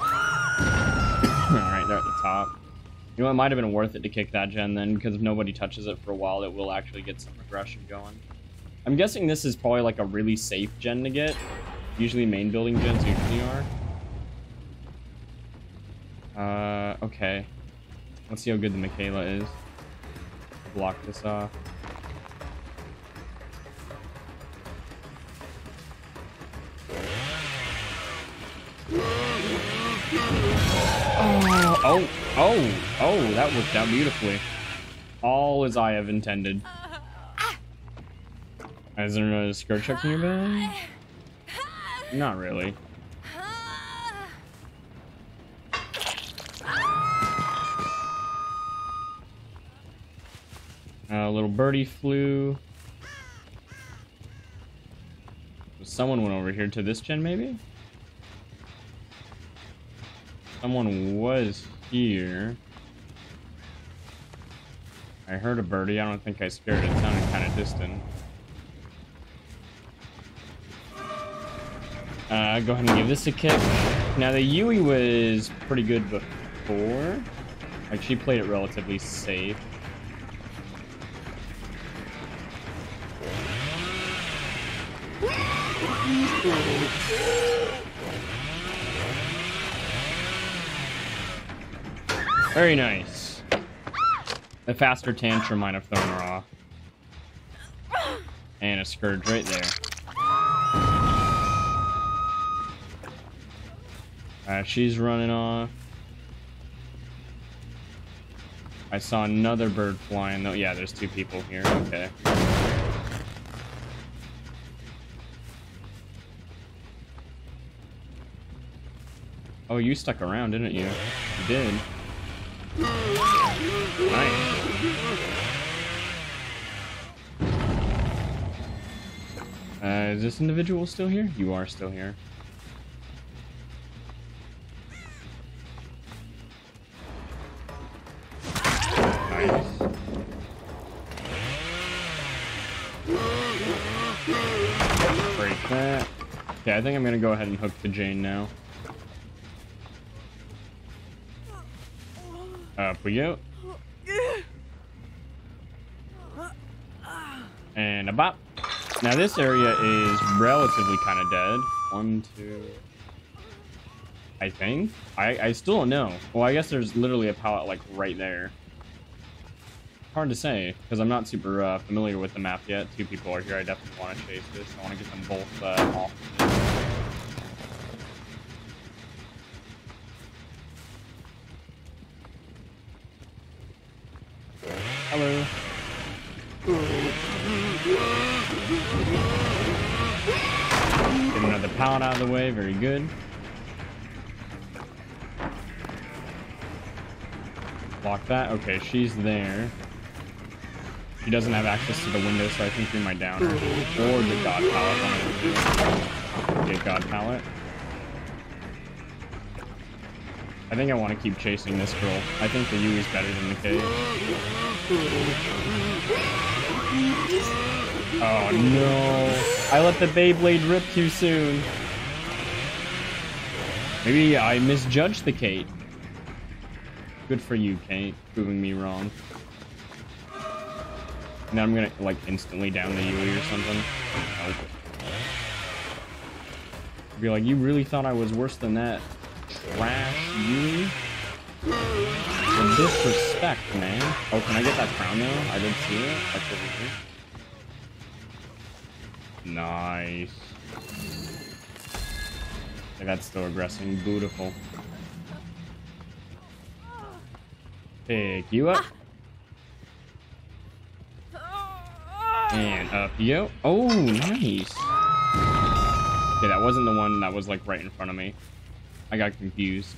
Alright, they're at the top. You know, it might have been worth it to kick that gen then, because if nobody touches it for a while, it will actually get some aggression going. I'm guessing this is probably like a really safe gen to get. Usually main building gens usually are. Uh, okay. Let's see how good the Michaela is. Block this off. Oh, oh, oh, oh, that worked out beautifully. All as I have intended. Is there another Scourge Hook nearby? Not really. A uh, little birdie flew. Someone went over here to this gen, maybe? Someone was here. I heard a birdie. I don't think I scared it. It sounded kind of distant. Uh, go ahead and give this a kick. Now, the Yui was pretty good before. Like, she played it relatively safe. Very nice. The faster tantrum might have thrown her off. And a scourge right there. Alright, she's running off. I saw another bird flying though. Yeah, there's two people here. Okay. Oh, you stuck around, didn't you? You did. Nice. Uh, is this individual still here? You are still here. I think I'm gonna go ahead and hook the Jane now. Up we go. And a bop. Now this area is relatively kind of dead. One, two... I think? I, I still don't know. Well, I guess there's literally a pallet like right there. Hard to say, because I'm not super uh, familiar with the map yet. Two people are here. I definitely want to chase this. I want to get them both uh, off. Hello. Get another pallet out of the way. Very good. Block that. Okay, she's there. She doesn't have access to the window, so I think we might down her. Or the god pallet. Get god pallet. I think I want to keep chasing this girl. I think the Yui's better than the K. Oh no! I let the Beyblade rip too soon. Maybe I misjudged the Kate. Good for you, Kate, proving me wrong. Now I'm gonna like instantly down the Yui or something. Nope. Be like, you really thought I was worse than that? Trash Yui? With disrespect, man. Oh, can I get that crown now? I didn't see it. That's over here. Nice. Okay, that's still aggressing. Beautiful. Pick you up. And up yo. Oh, nice. Okay, that wasn't the one that was like right in front of me. I got confused.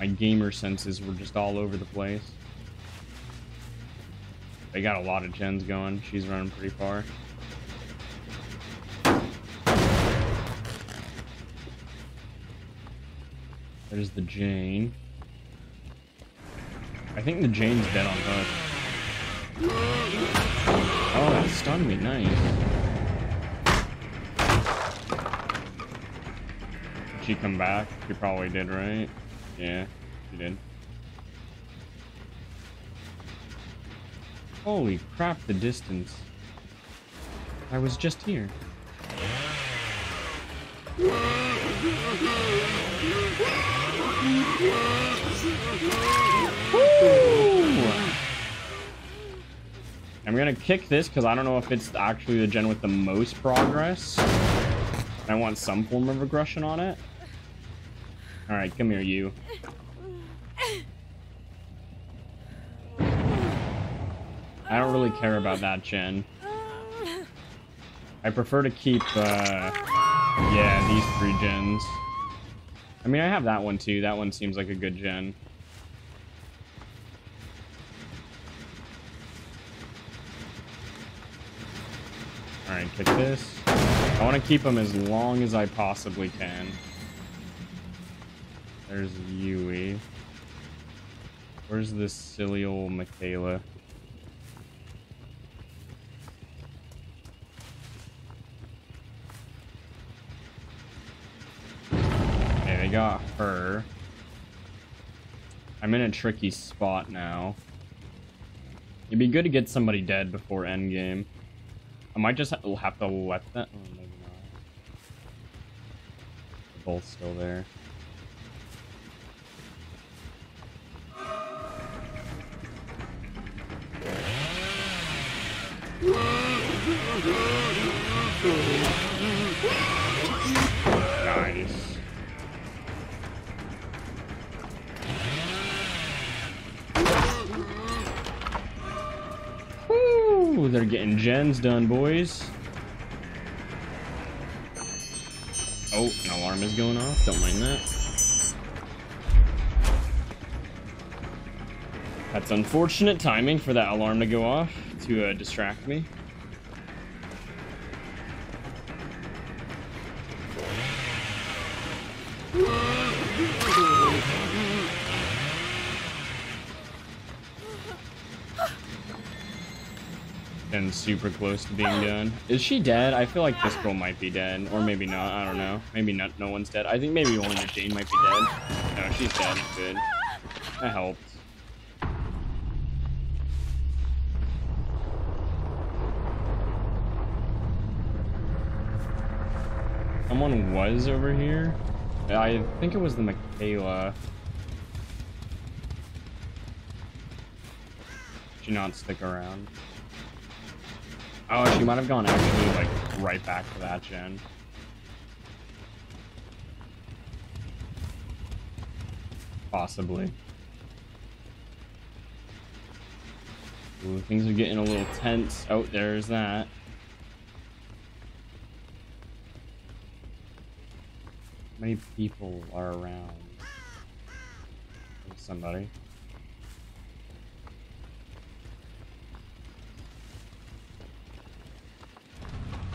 My gamer senses were just all over the place. They got a lot of gens going. She's running pretty far. There's the Jane. I think the Jane's dead on hook. Oh, that stunned me. Nice. Did she come back? She probably did, right? Yeah, she did. Holy crap, the distance. I was just here. Woo! I'm gonna kick this because I don't know if it's actually the gen with the most progress. I want some form of aggression on it. All right, come here, you. I don't really care about that gen. I prefer to keep, uh, yeah, these three gens. I mean, I have that one too. That one seems like a good gen. All right, kick this. I want to keep them as long as I possibly can. There's Yui. Where's this silly old Michaela? Okay, they got her. I'm in a tricky spot now. It'd be good to get somebody dead before endgame. I might just have to let that... Oh, maybe not. They're both still there. Nice. they're getting gens done, boys. Oh, an alarm is going off. Don't mind that. That's unfortunate timing for that alarm to go off to uh, distract me. And super close to being done. Is she dead? I feel like this girl might be dead, or maybe not. I don't know. Maybe not. No one's dead. I think maybe one of Jane might be dead. No, she's dead. Good. That helped. Someone was over here. I think it was the Michaela. Did she not stick around? Oh, she might have gone actually, like, right back to that gen. Possibly. Ooh, things are getting a little tense. Oh, there's that. How many people are around? There's somebody.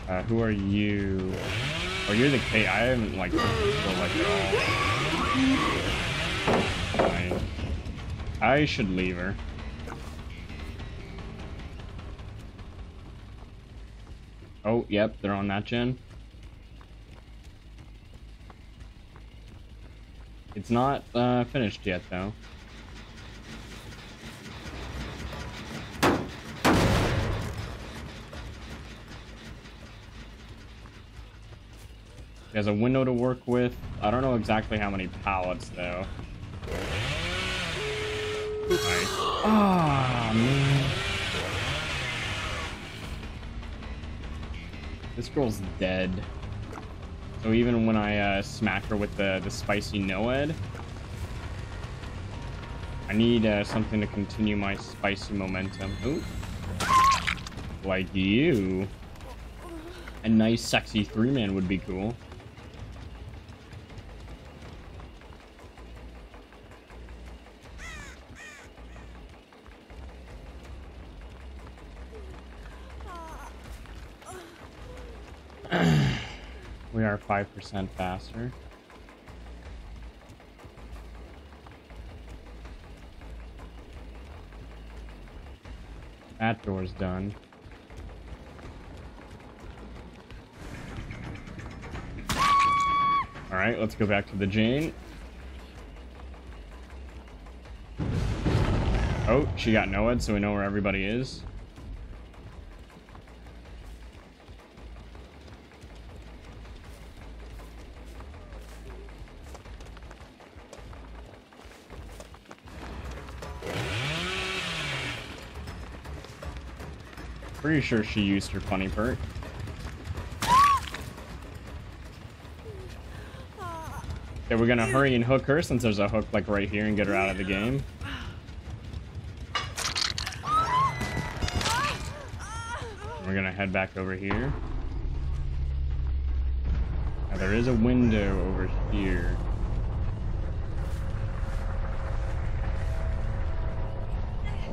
Uh, who are you? Oh, you're the Kate. I haven't, like, at all. I, I should leave her. Oh, yep, they're on that gen. It's not uh, finished yet, though. Has a window to work with. I don't know exactly how many pallets though. Nice. Ah, man. This girl's dead. So even when I uh, smack her with the the spicy NOED, I need uh, something to continue my spicy momentum. Ooh, like you. A nice, sexy three-man would be cool. We are five percent faster. That door's done. All right, let's go back to the Jane. Oh, she got NOED, so we know where everybody is. Pretty sure she used her funny perk. Okay, we're gonna hurry and hook her since there's a hook like right here and get her out of the game. We're gonna head back over here. Now, there is a window over here.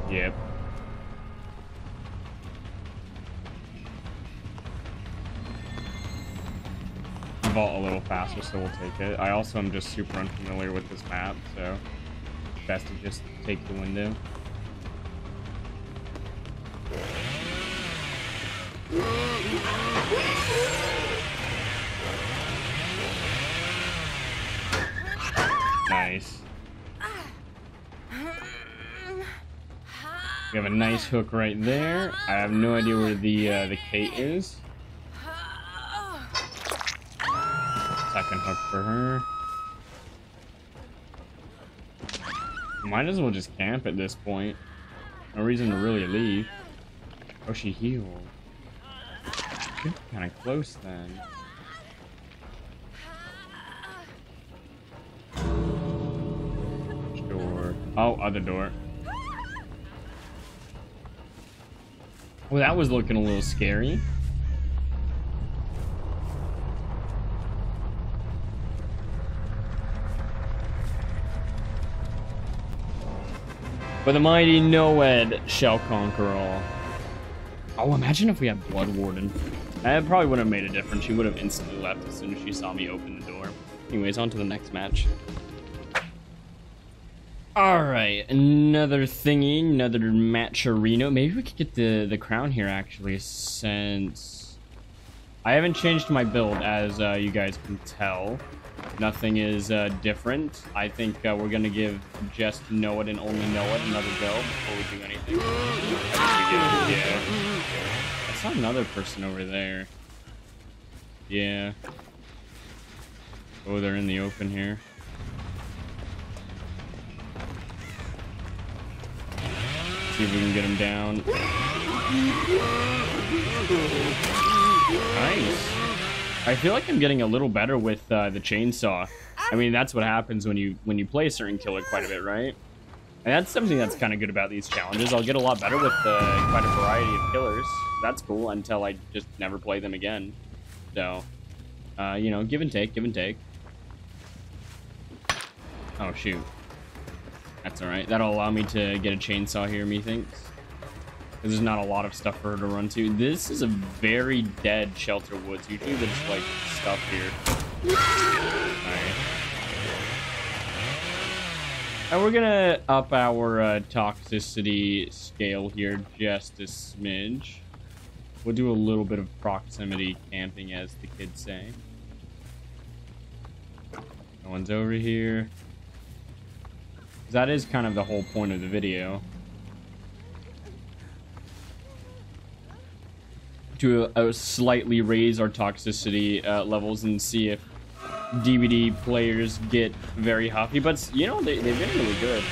Yep. Vault a little faster, so we'll take it. I also am just super unfamiliar with this map, so best to just take the window. Nice. We have a nice hook right there. I have no idea where the uh, the Kate is. Second hook for her. Might as well just camp at this point. No reason to really leave. Oh, she healed. Kind of close then. Which door? Oh, other door. Well, that was looking a little scary. But the mighty NOED shall conquer all. Oh, imagine if we had Blood Warden. That probably wouldn't have made a difference. She would have instantly left as soon as she saw me open the door. Anyways, on to the next match. Alright, another thingy, another matcherino. Maybe we could get the, the crown here, actually, since... I haven't changed my build, as uh, you guys can tell. Nothing is uh, different. I think uh, we're gonna give just Know It and Only Know It another go before we do anything. I think we do, yeah. I saw another person over there. Yeah. Oh, they're in the open here. See if we can get him down. Nice. I feel like I'm getting a little better with uh, the chainsaw. I mean, that's what happens when you when you play a certain killer quite a bit, right? And that's something that's kind of good about these challenges. I'll get a lot better with uh, quite a variety of killers. That's cool, until I just never play them again. So, uh, you know, give and take, give and take. Oh, shoot. That's all right. That'll allow me to get a chainsaw here, methinks. Because there's not a lot of stuff for her to run to. This is a very dead shelter woods. Usually there's like stuff here. All right. And we're gonna up our uh, toxicity scale here just a smidge. We'll do a little bit of proximity camping, as the kids say. No one's over here. That is kind of the whole point of the video. To uh, slightly raise our toxicity uh, levels and see if D V D players get very hoppy. But, you know, they, they've been really good.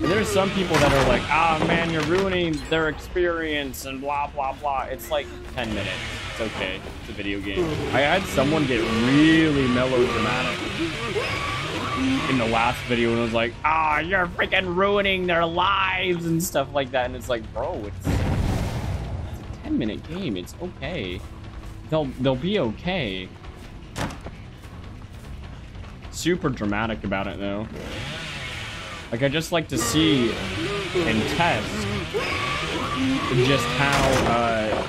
And there's some people that are like, ah, man, you're ruining their experience and blah, blah, blah. It's like ten minutes. It's okay. It's a video game. I had someone get really melodramatic in the last video and was like, ah, oh, you're freaking ruining their lives and stuff like that. And it's like, bro, it's, it's a ten minute game. It's okay. They'll, they'll be okay. Super dramatic about it, though. Like, I just like to see and test just how, uh,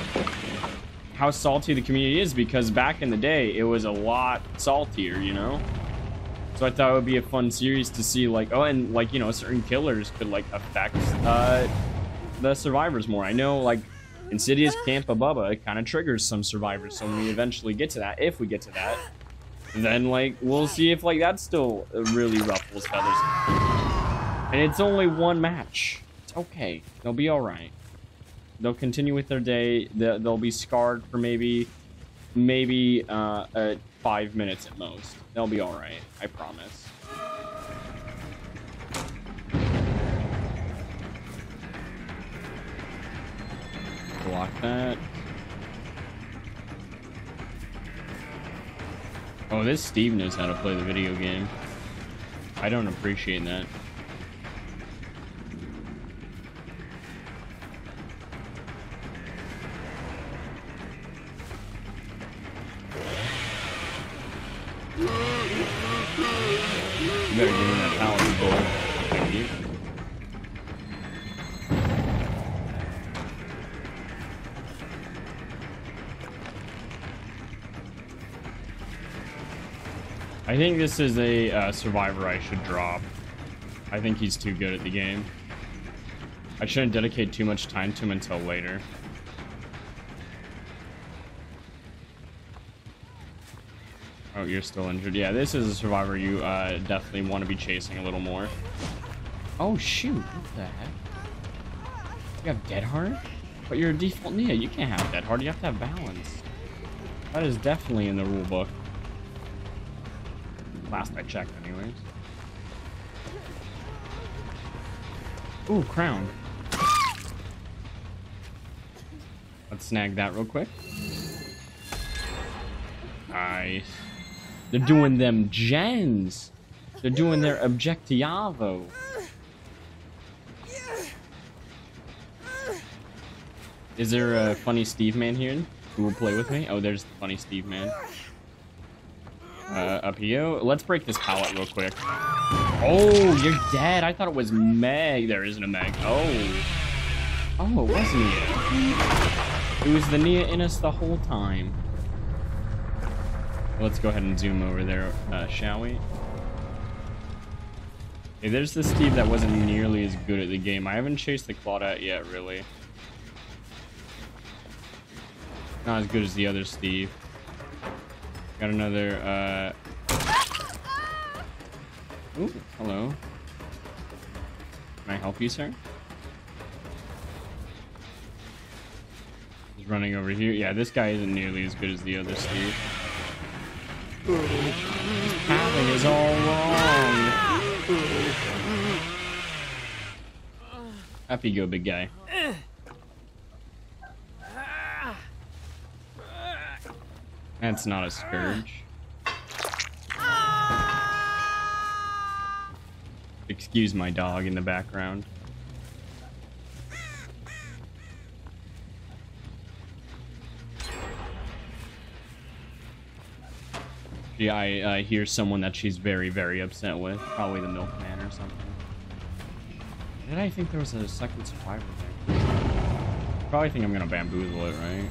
how salty the community is, because back in the day, it was a lot saltier, you know? So I thought it would be a fun series to see, like, oh, and, like, you know, certain killers could, like, affect uh, the survivors more. I know, like, Insidious Camp of Bubba, it kind of triggers some survivors, so when we eventually get to that, if we get to that, then, like, we'll see if, like, that still really ruffles feathers. And it's only one match. It's okay. They'll be all right. They'll continue with their day. They'll be scarred for maybe, maybe, uh, a... Five minutes at most. They'll be alright, I promise. Block that. Oh, this Steve knows how to play the video game. I don't appreciate that. Better give him that power before. Thank you. I think this is a uh, survivor I should drop. I think he's too good at the game. I shouldn't dedicate too much time to him until later. Oh, you're still injured. Yeah, this is a survivor you uh, definitely want to be chasing a little more. Oh, shoot. What the heck? You have Dead Hard? But you're a default Nia. You can't have Dead Hard. You have to have balance. That is definitely in the rule book. Last I checked, anyways. Ooh, crown. Let's snag that real quick. Nice. They're doing them gens. They're doing their objectivo. Is there a funny Steve man here who will play with me? Oh, there's the funny Steve man. Uh, up here. Let's break this pallet real quick. Oh, you're dead. I thought it was Meg. There isn't a Meg. Oh. Oh, it was Nia. It was the Nia in us the whole time. Let's go ahead and zoom over there, uh, shall we? Hey, there's the Steve that wasn't nearly as good at the game. I haven't chased the Claudette yet, really. Not as good as the other Steve. Got another, uh... Ooh, hello. Can I help you, sir? He's running over here. Yeah, this guy isn't nearly as good as the other Steve. Havoc is all wrong. Up you go, big guy. That's not a scourge. Excuse my dog in the background. Yeah, I uh, hear someone that she's very, very upset with. Probably the milkman or something. Did I think there was a second survivor there? Probably think I'm gonna bamboozle it, right?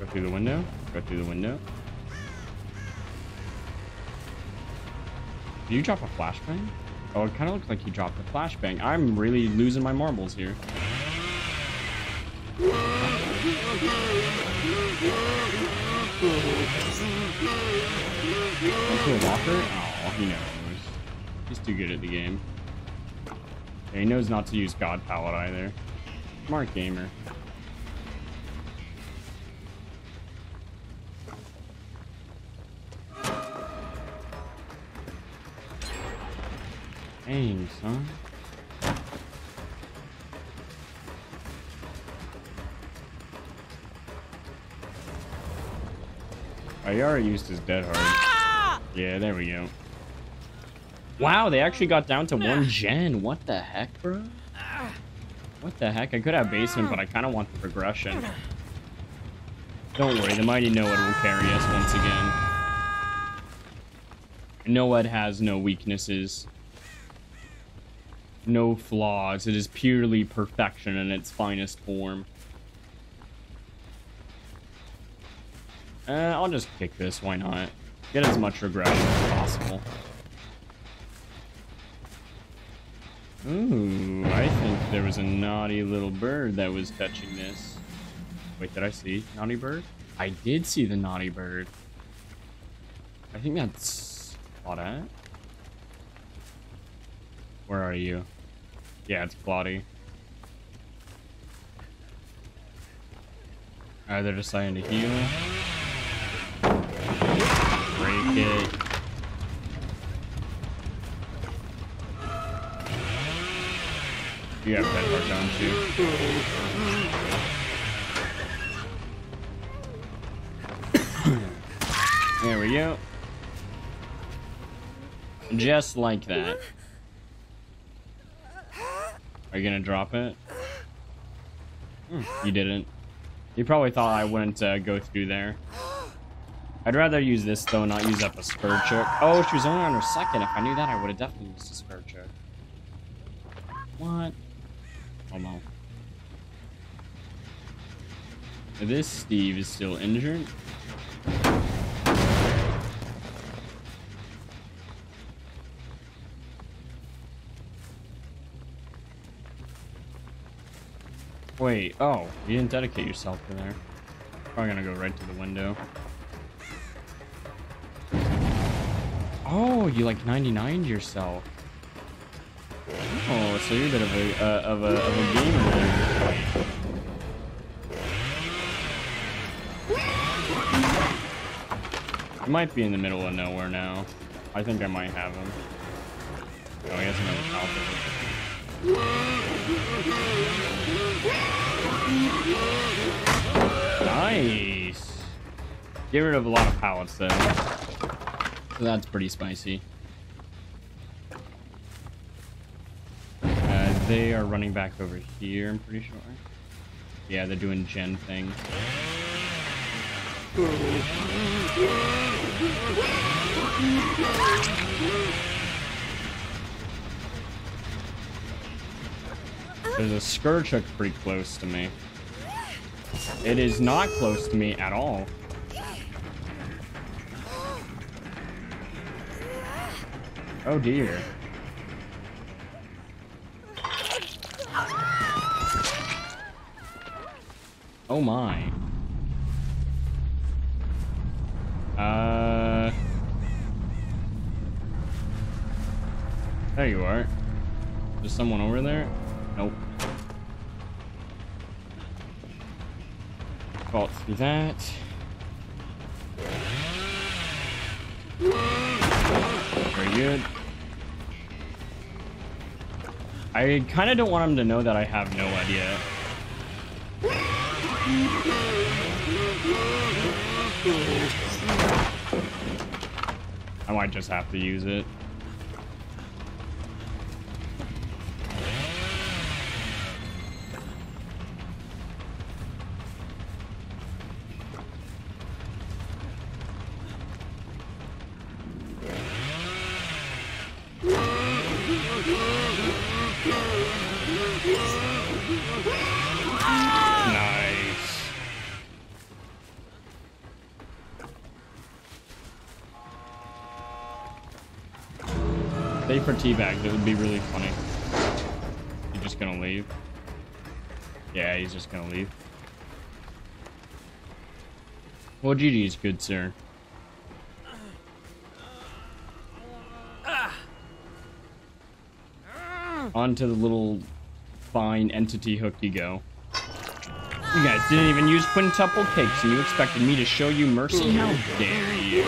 Go through the window. Go through the window. Did you drop a flashbang? Oh, it kind of looks like you dropped a flashbang. I'm really losing my marbles here. Into a locker? Oh, he knows. He's too good at the game. Yeah, he knows not to use God Pallet either. Smart gamer. Dang, son. Oh, he already used his Dead Hard. Ah! Yeah, there we go. Wow, they actually got down to one gen. What the heck, bro? What the heck? I could have basement, but I kind of want the progression. Don't worry, the mighty NOED will carry us once again. NOED has no weaknesses. No flaws. It is purely perfection in its finest form. Uh, I'll just kick this, why not? Get as much regression as possible. Ooh, I think there was a naughty little bird that was touching this. Wait, did I see naughty bird? I did see the naughty bird. I think that's... Claudette? Where are you? Yeah, it's Claudie. Alright, they're deciding to heal. Break it. You have that part down too. There we go. Just like that. Are you gonna drop it? Hmm, you didn't. You probably thought I wouldn't uh, go through there. I'd rather use this, though, not use up a Scourge Hook. Oh, she was only on her second. If I knew that, I would have definitely used a Scourge Hook. What? Oh, no. This Steve is still injured. Wait, oh, you didn't dedicate yourself to there. Probably gonna go right to the window. Oh, you like ninety-nined yourself. Oh, so you're a bit of a, uh, of a, of a gamer there. He might be in the middle of nowhere now. I think I might have him. Oh, he has another outfit. Nice. Get rid of a lot of pallets though. So that's pretty spicy. They are running back over here, I'm pretty sure. Yeah, they're doing gen thing. There's a Scourge Hook pretty close to me. It is not close to me at all. Oh dear. Oh my. Uh. There you are. There's someone over there? Nope. Vault through that. Very good. I kind of don't want him to know that I have no idea. I might just have to use it. For teabag, that would be really funny. He's just gonna leave. Yeah, he's just gonna leave. Well, G G's good, sir. Onto the little fine entity hook you go. You guys didn't even use quintuple cakes, and you expected me to show you mercy? How dare you!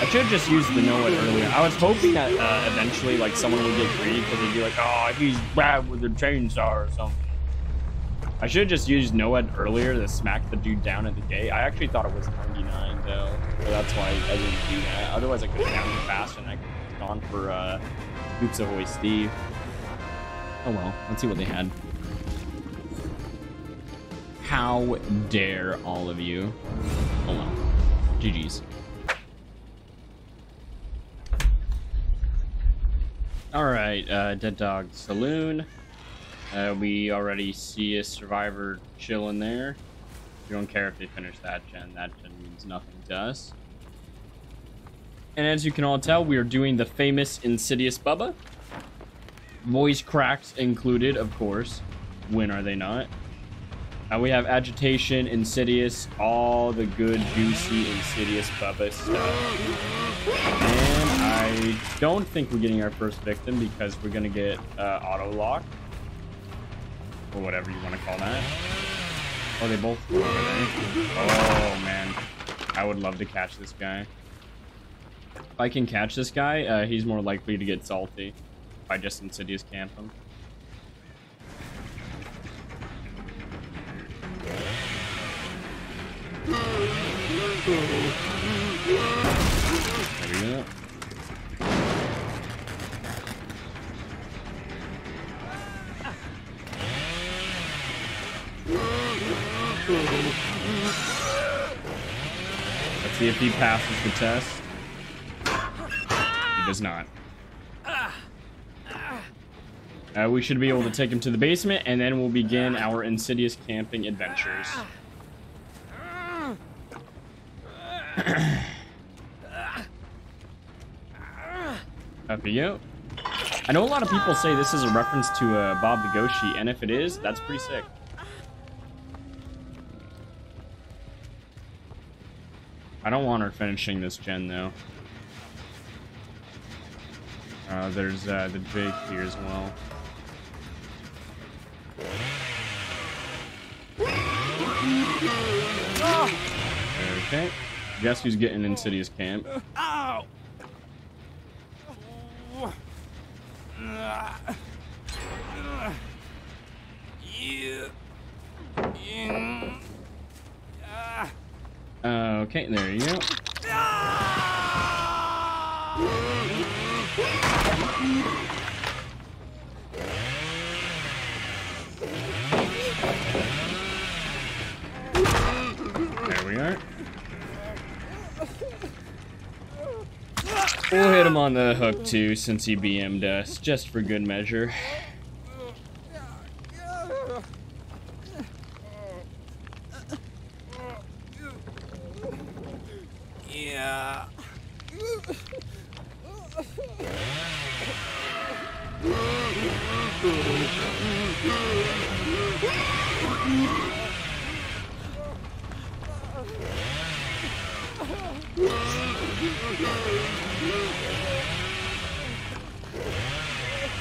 I should have just used the NOED earlier. I was hoping that uh, eventually, like, someone would get greedy because they'd be like, "Oh, he's bad with the chainsaw or something." I should have just used NOED earlier to smack the dude down at the gate. I actually thought it was ninety-nine, though, so that's why I didn't do that. Otherwise, I could have downed him fast, and I could have gone for uh, Oops Ahoy Steve. Oh well, let's see what they had. How dare all of you? Oh well, G G's. Alright, uh, Dead Dog Saloon. Uh, we already see a survivor chill in there. We don't care if they finish that gen. That gen means nothing to us. And as you can all tell, we are doing the famous Insidious Bubba. Voice cracks included, of course. When are they not? Uh, we have Agitation, Insidious, all the good, juicy, Insidious Bubba stuff. And I don't think we're getting our first victim because we're gonna get uh, auto lock or whatever you want to call that. Oh, they both were over there. Oh man, I would love to catch this guy. If I can catch this guy, uh, he's more likely to get salty if I just Insidious camp him. There we go. Let's see if he passes the test. He does not. Uh, we should be able to take him to the basement, and then we'll begin our Insidious camping adventures. Up we go. I know a lot of people say this is a reference to uh, Bob Nagoshi, and if it is, that's pretty sick. I don't want her finishing this gen, though. Uh, there's uh, the Jake here as well. Okay. Guess who's getting Insidious camp? Ow! Okay, there you go. We'll hit him on the hook too, since he B M'd us, just for good measure. Yeah.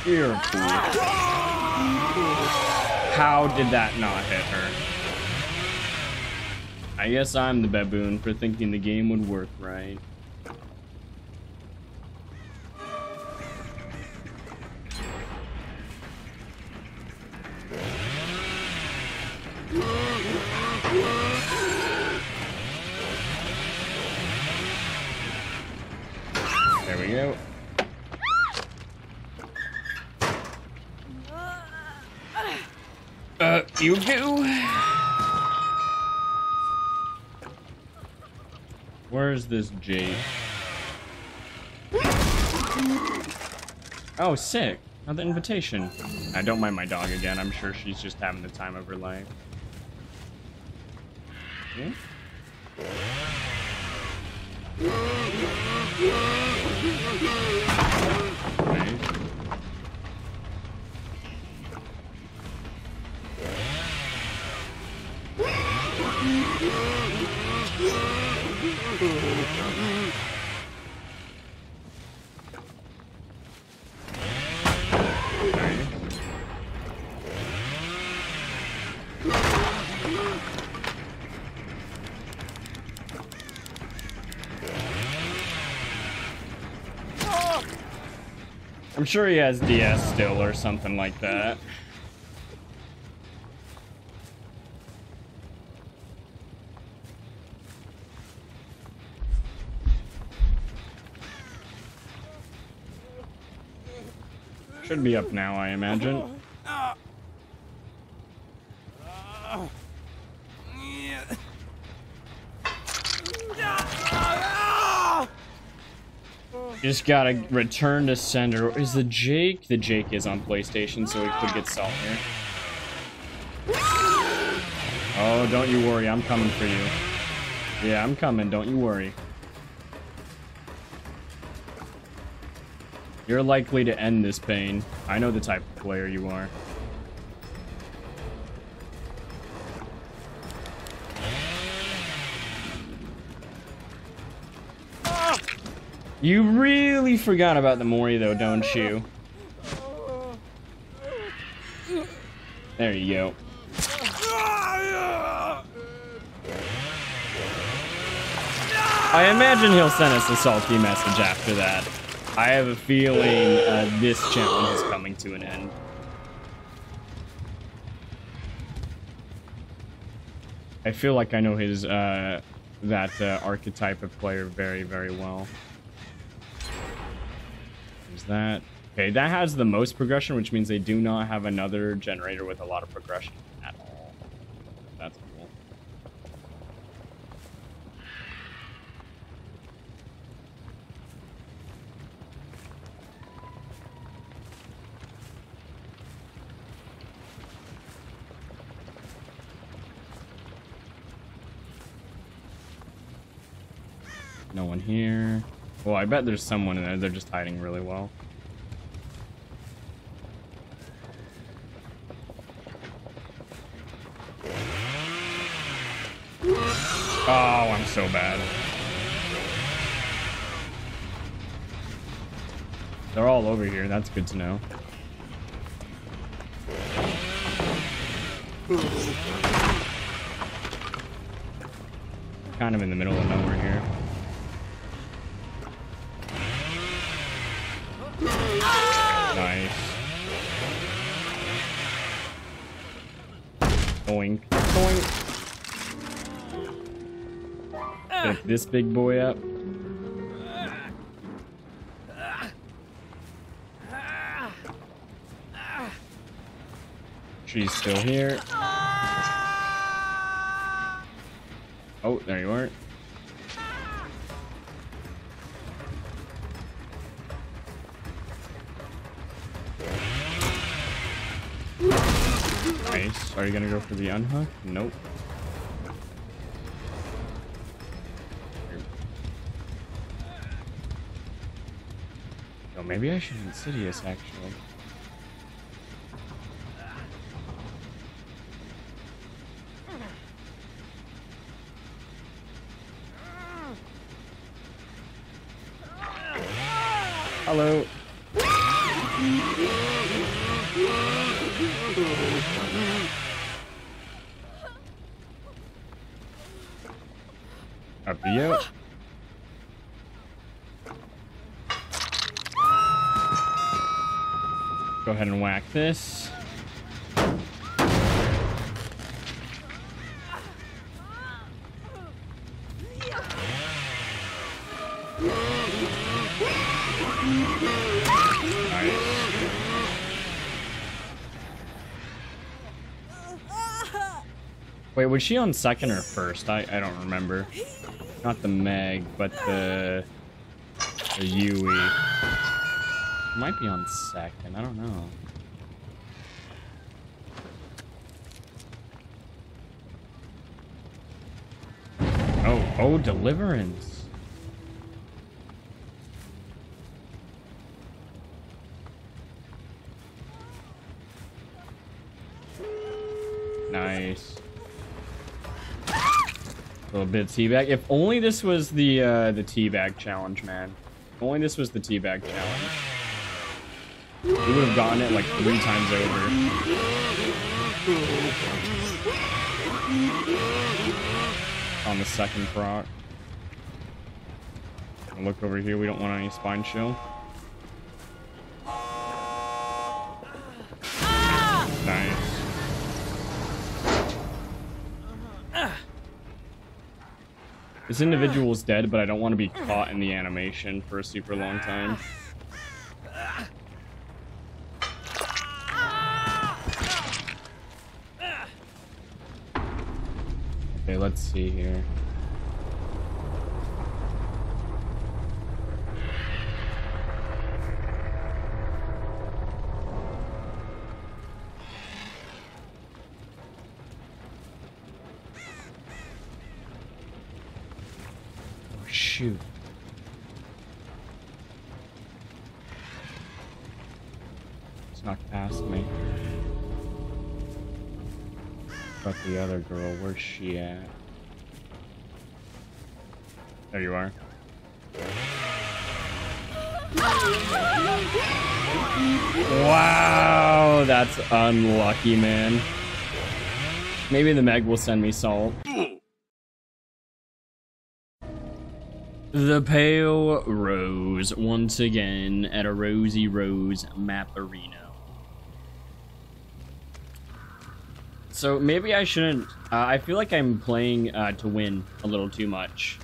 You're cool. How did that not hit her? I guess I'm the baboon for thinking the game would work right. There we go. Uh, you do? Where's this Jade? Oh, sick. Another invitation. I don't mind my dog again. I'm sure she's just having the time of her life. Okay. Okay. I'm sure he has D S still or something like that. Should be up now, I imagine. Just gotta return to sender. Is the Jake? The Jake is on PlayStation, so we could get salt here. Oh, don't you worry, I'm coming for you. Yeah, I'm coming, don't you worry. You're likely to end this pain. I know the type of player you are. You really forgot about the Mori, though, don't you? There you go. I imagine he'll send us a salty message after that. I have a feeling uh, this challenge is coming to an end. I feel like I know his uh, that uh, archetype of player very, very well. That okay, that has the most progression, which means they do not have another generator with a lot of progression at all. That's cool. No one here. Well, I bet there's someone in there. They're just hiding really well. Oh, I'm so bad. They're all over here. That's good to know. Kind of in the middle of nowhere here. Nice. Boink. Boink. Pick this big boy up. Tree's still here. Oh, there you are. Nice. Are you gonna go for the unhook? Nope. Oh, maybe I should Insidious actually. Hello. Up to you. Go ahead and whack this. Wait, was she on second or first? I, I don't remember. Not the Meg, but the, the Yui. Might be on second, I don't know. Oh, oh, Deliverance. Nice. A little bit of teabag. If only this was the uh, the teabag challenge, man. If only this was the teabag challenge. We would have gotten it like three times over. On the second proc. Look over here. We don't want any spine chill. Nice. This individual's dead, but I don't want to be caught in the animation for a super long time. Okay, let's see here. Shoot. It's not past me. But the other girl, where's she at? There you are. Wow, that's unlucky, man. Maybe the Meg will send me salt. The Pale Rose, once again, at a Rosy Rose Mapperino. So maybe I shouldn't, uh, I feel like I'm playing uh, to win a little too much.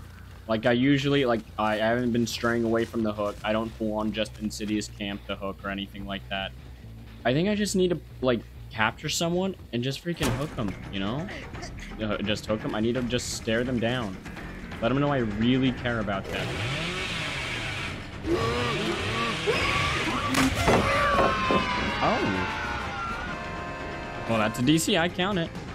Like I usually, like I, I haven't been straying away from the hook. I don't full on just Insidious camp the hook or anything like that. I think I just need to like capture someone and just freaking hook them, you know? Just hook them, I need to just stare them down. Let them know I really care about them. Oh. Well, that's a D C. I count it.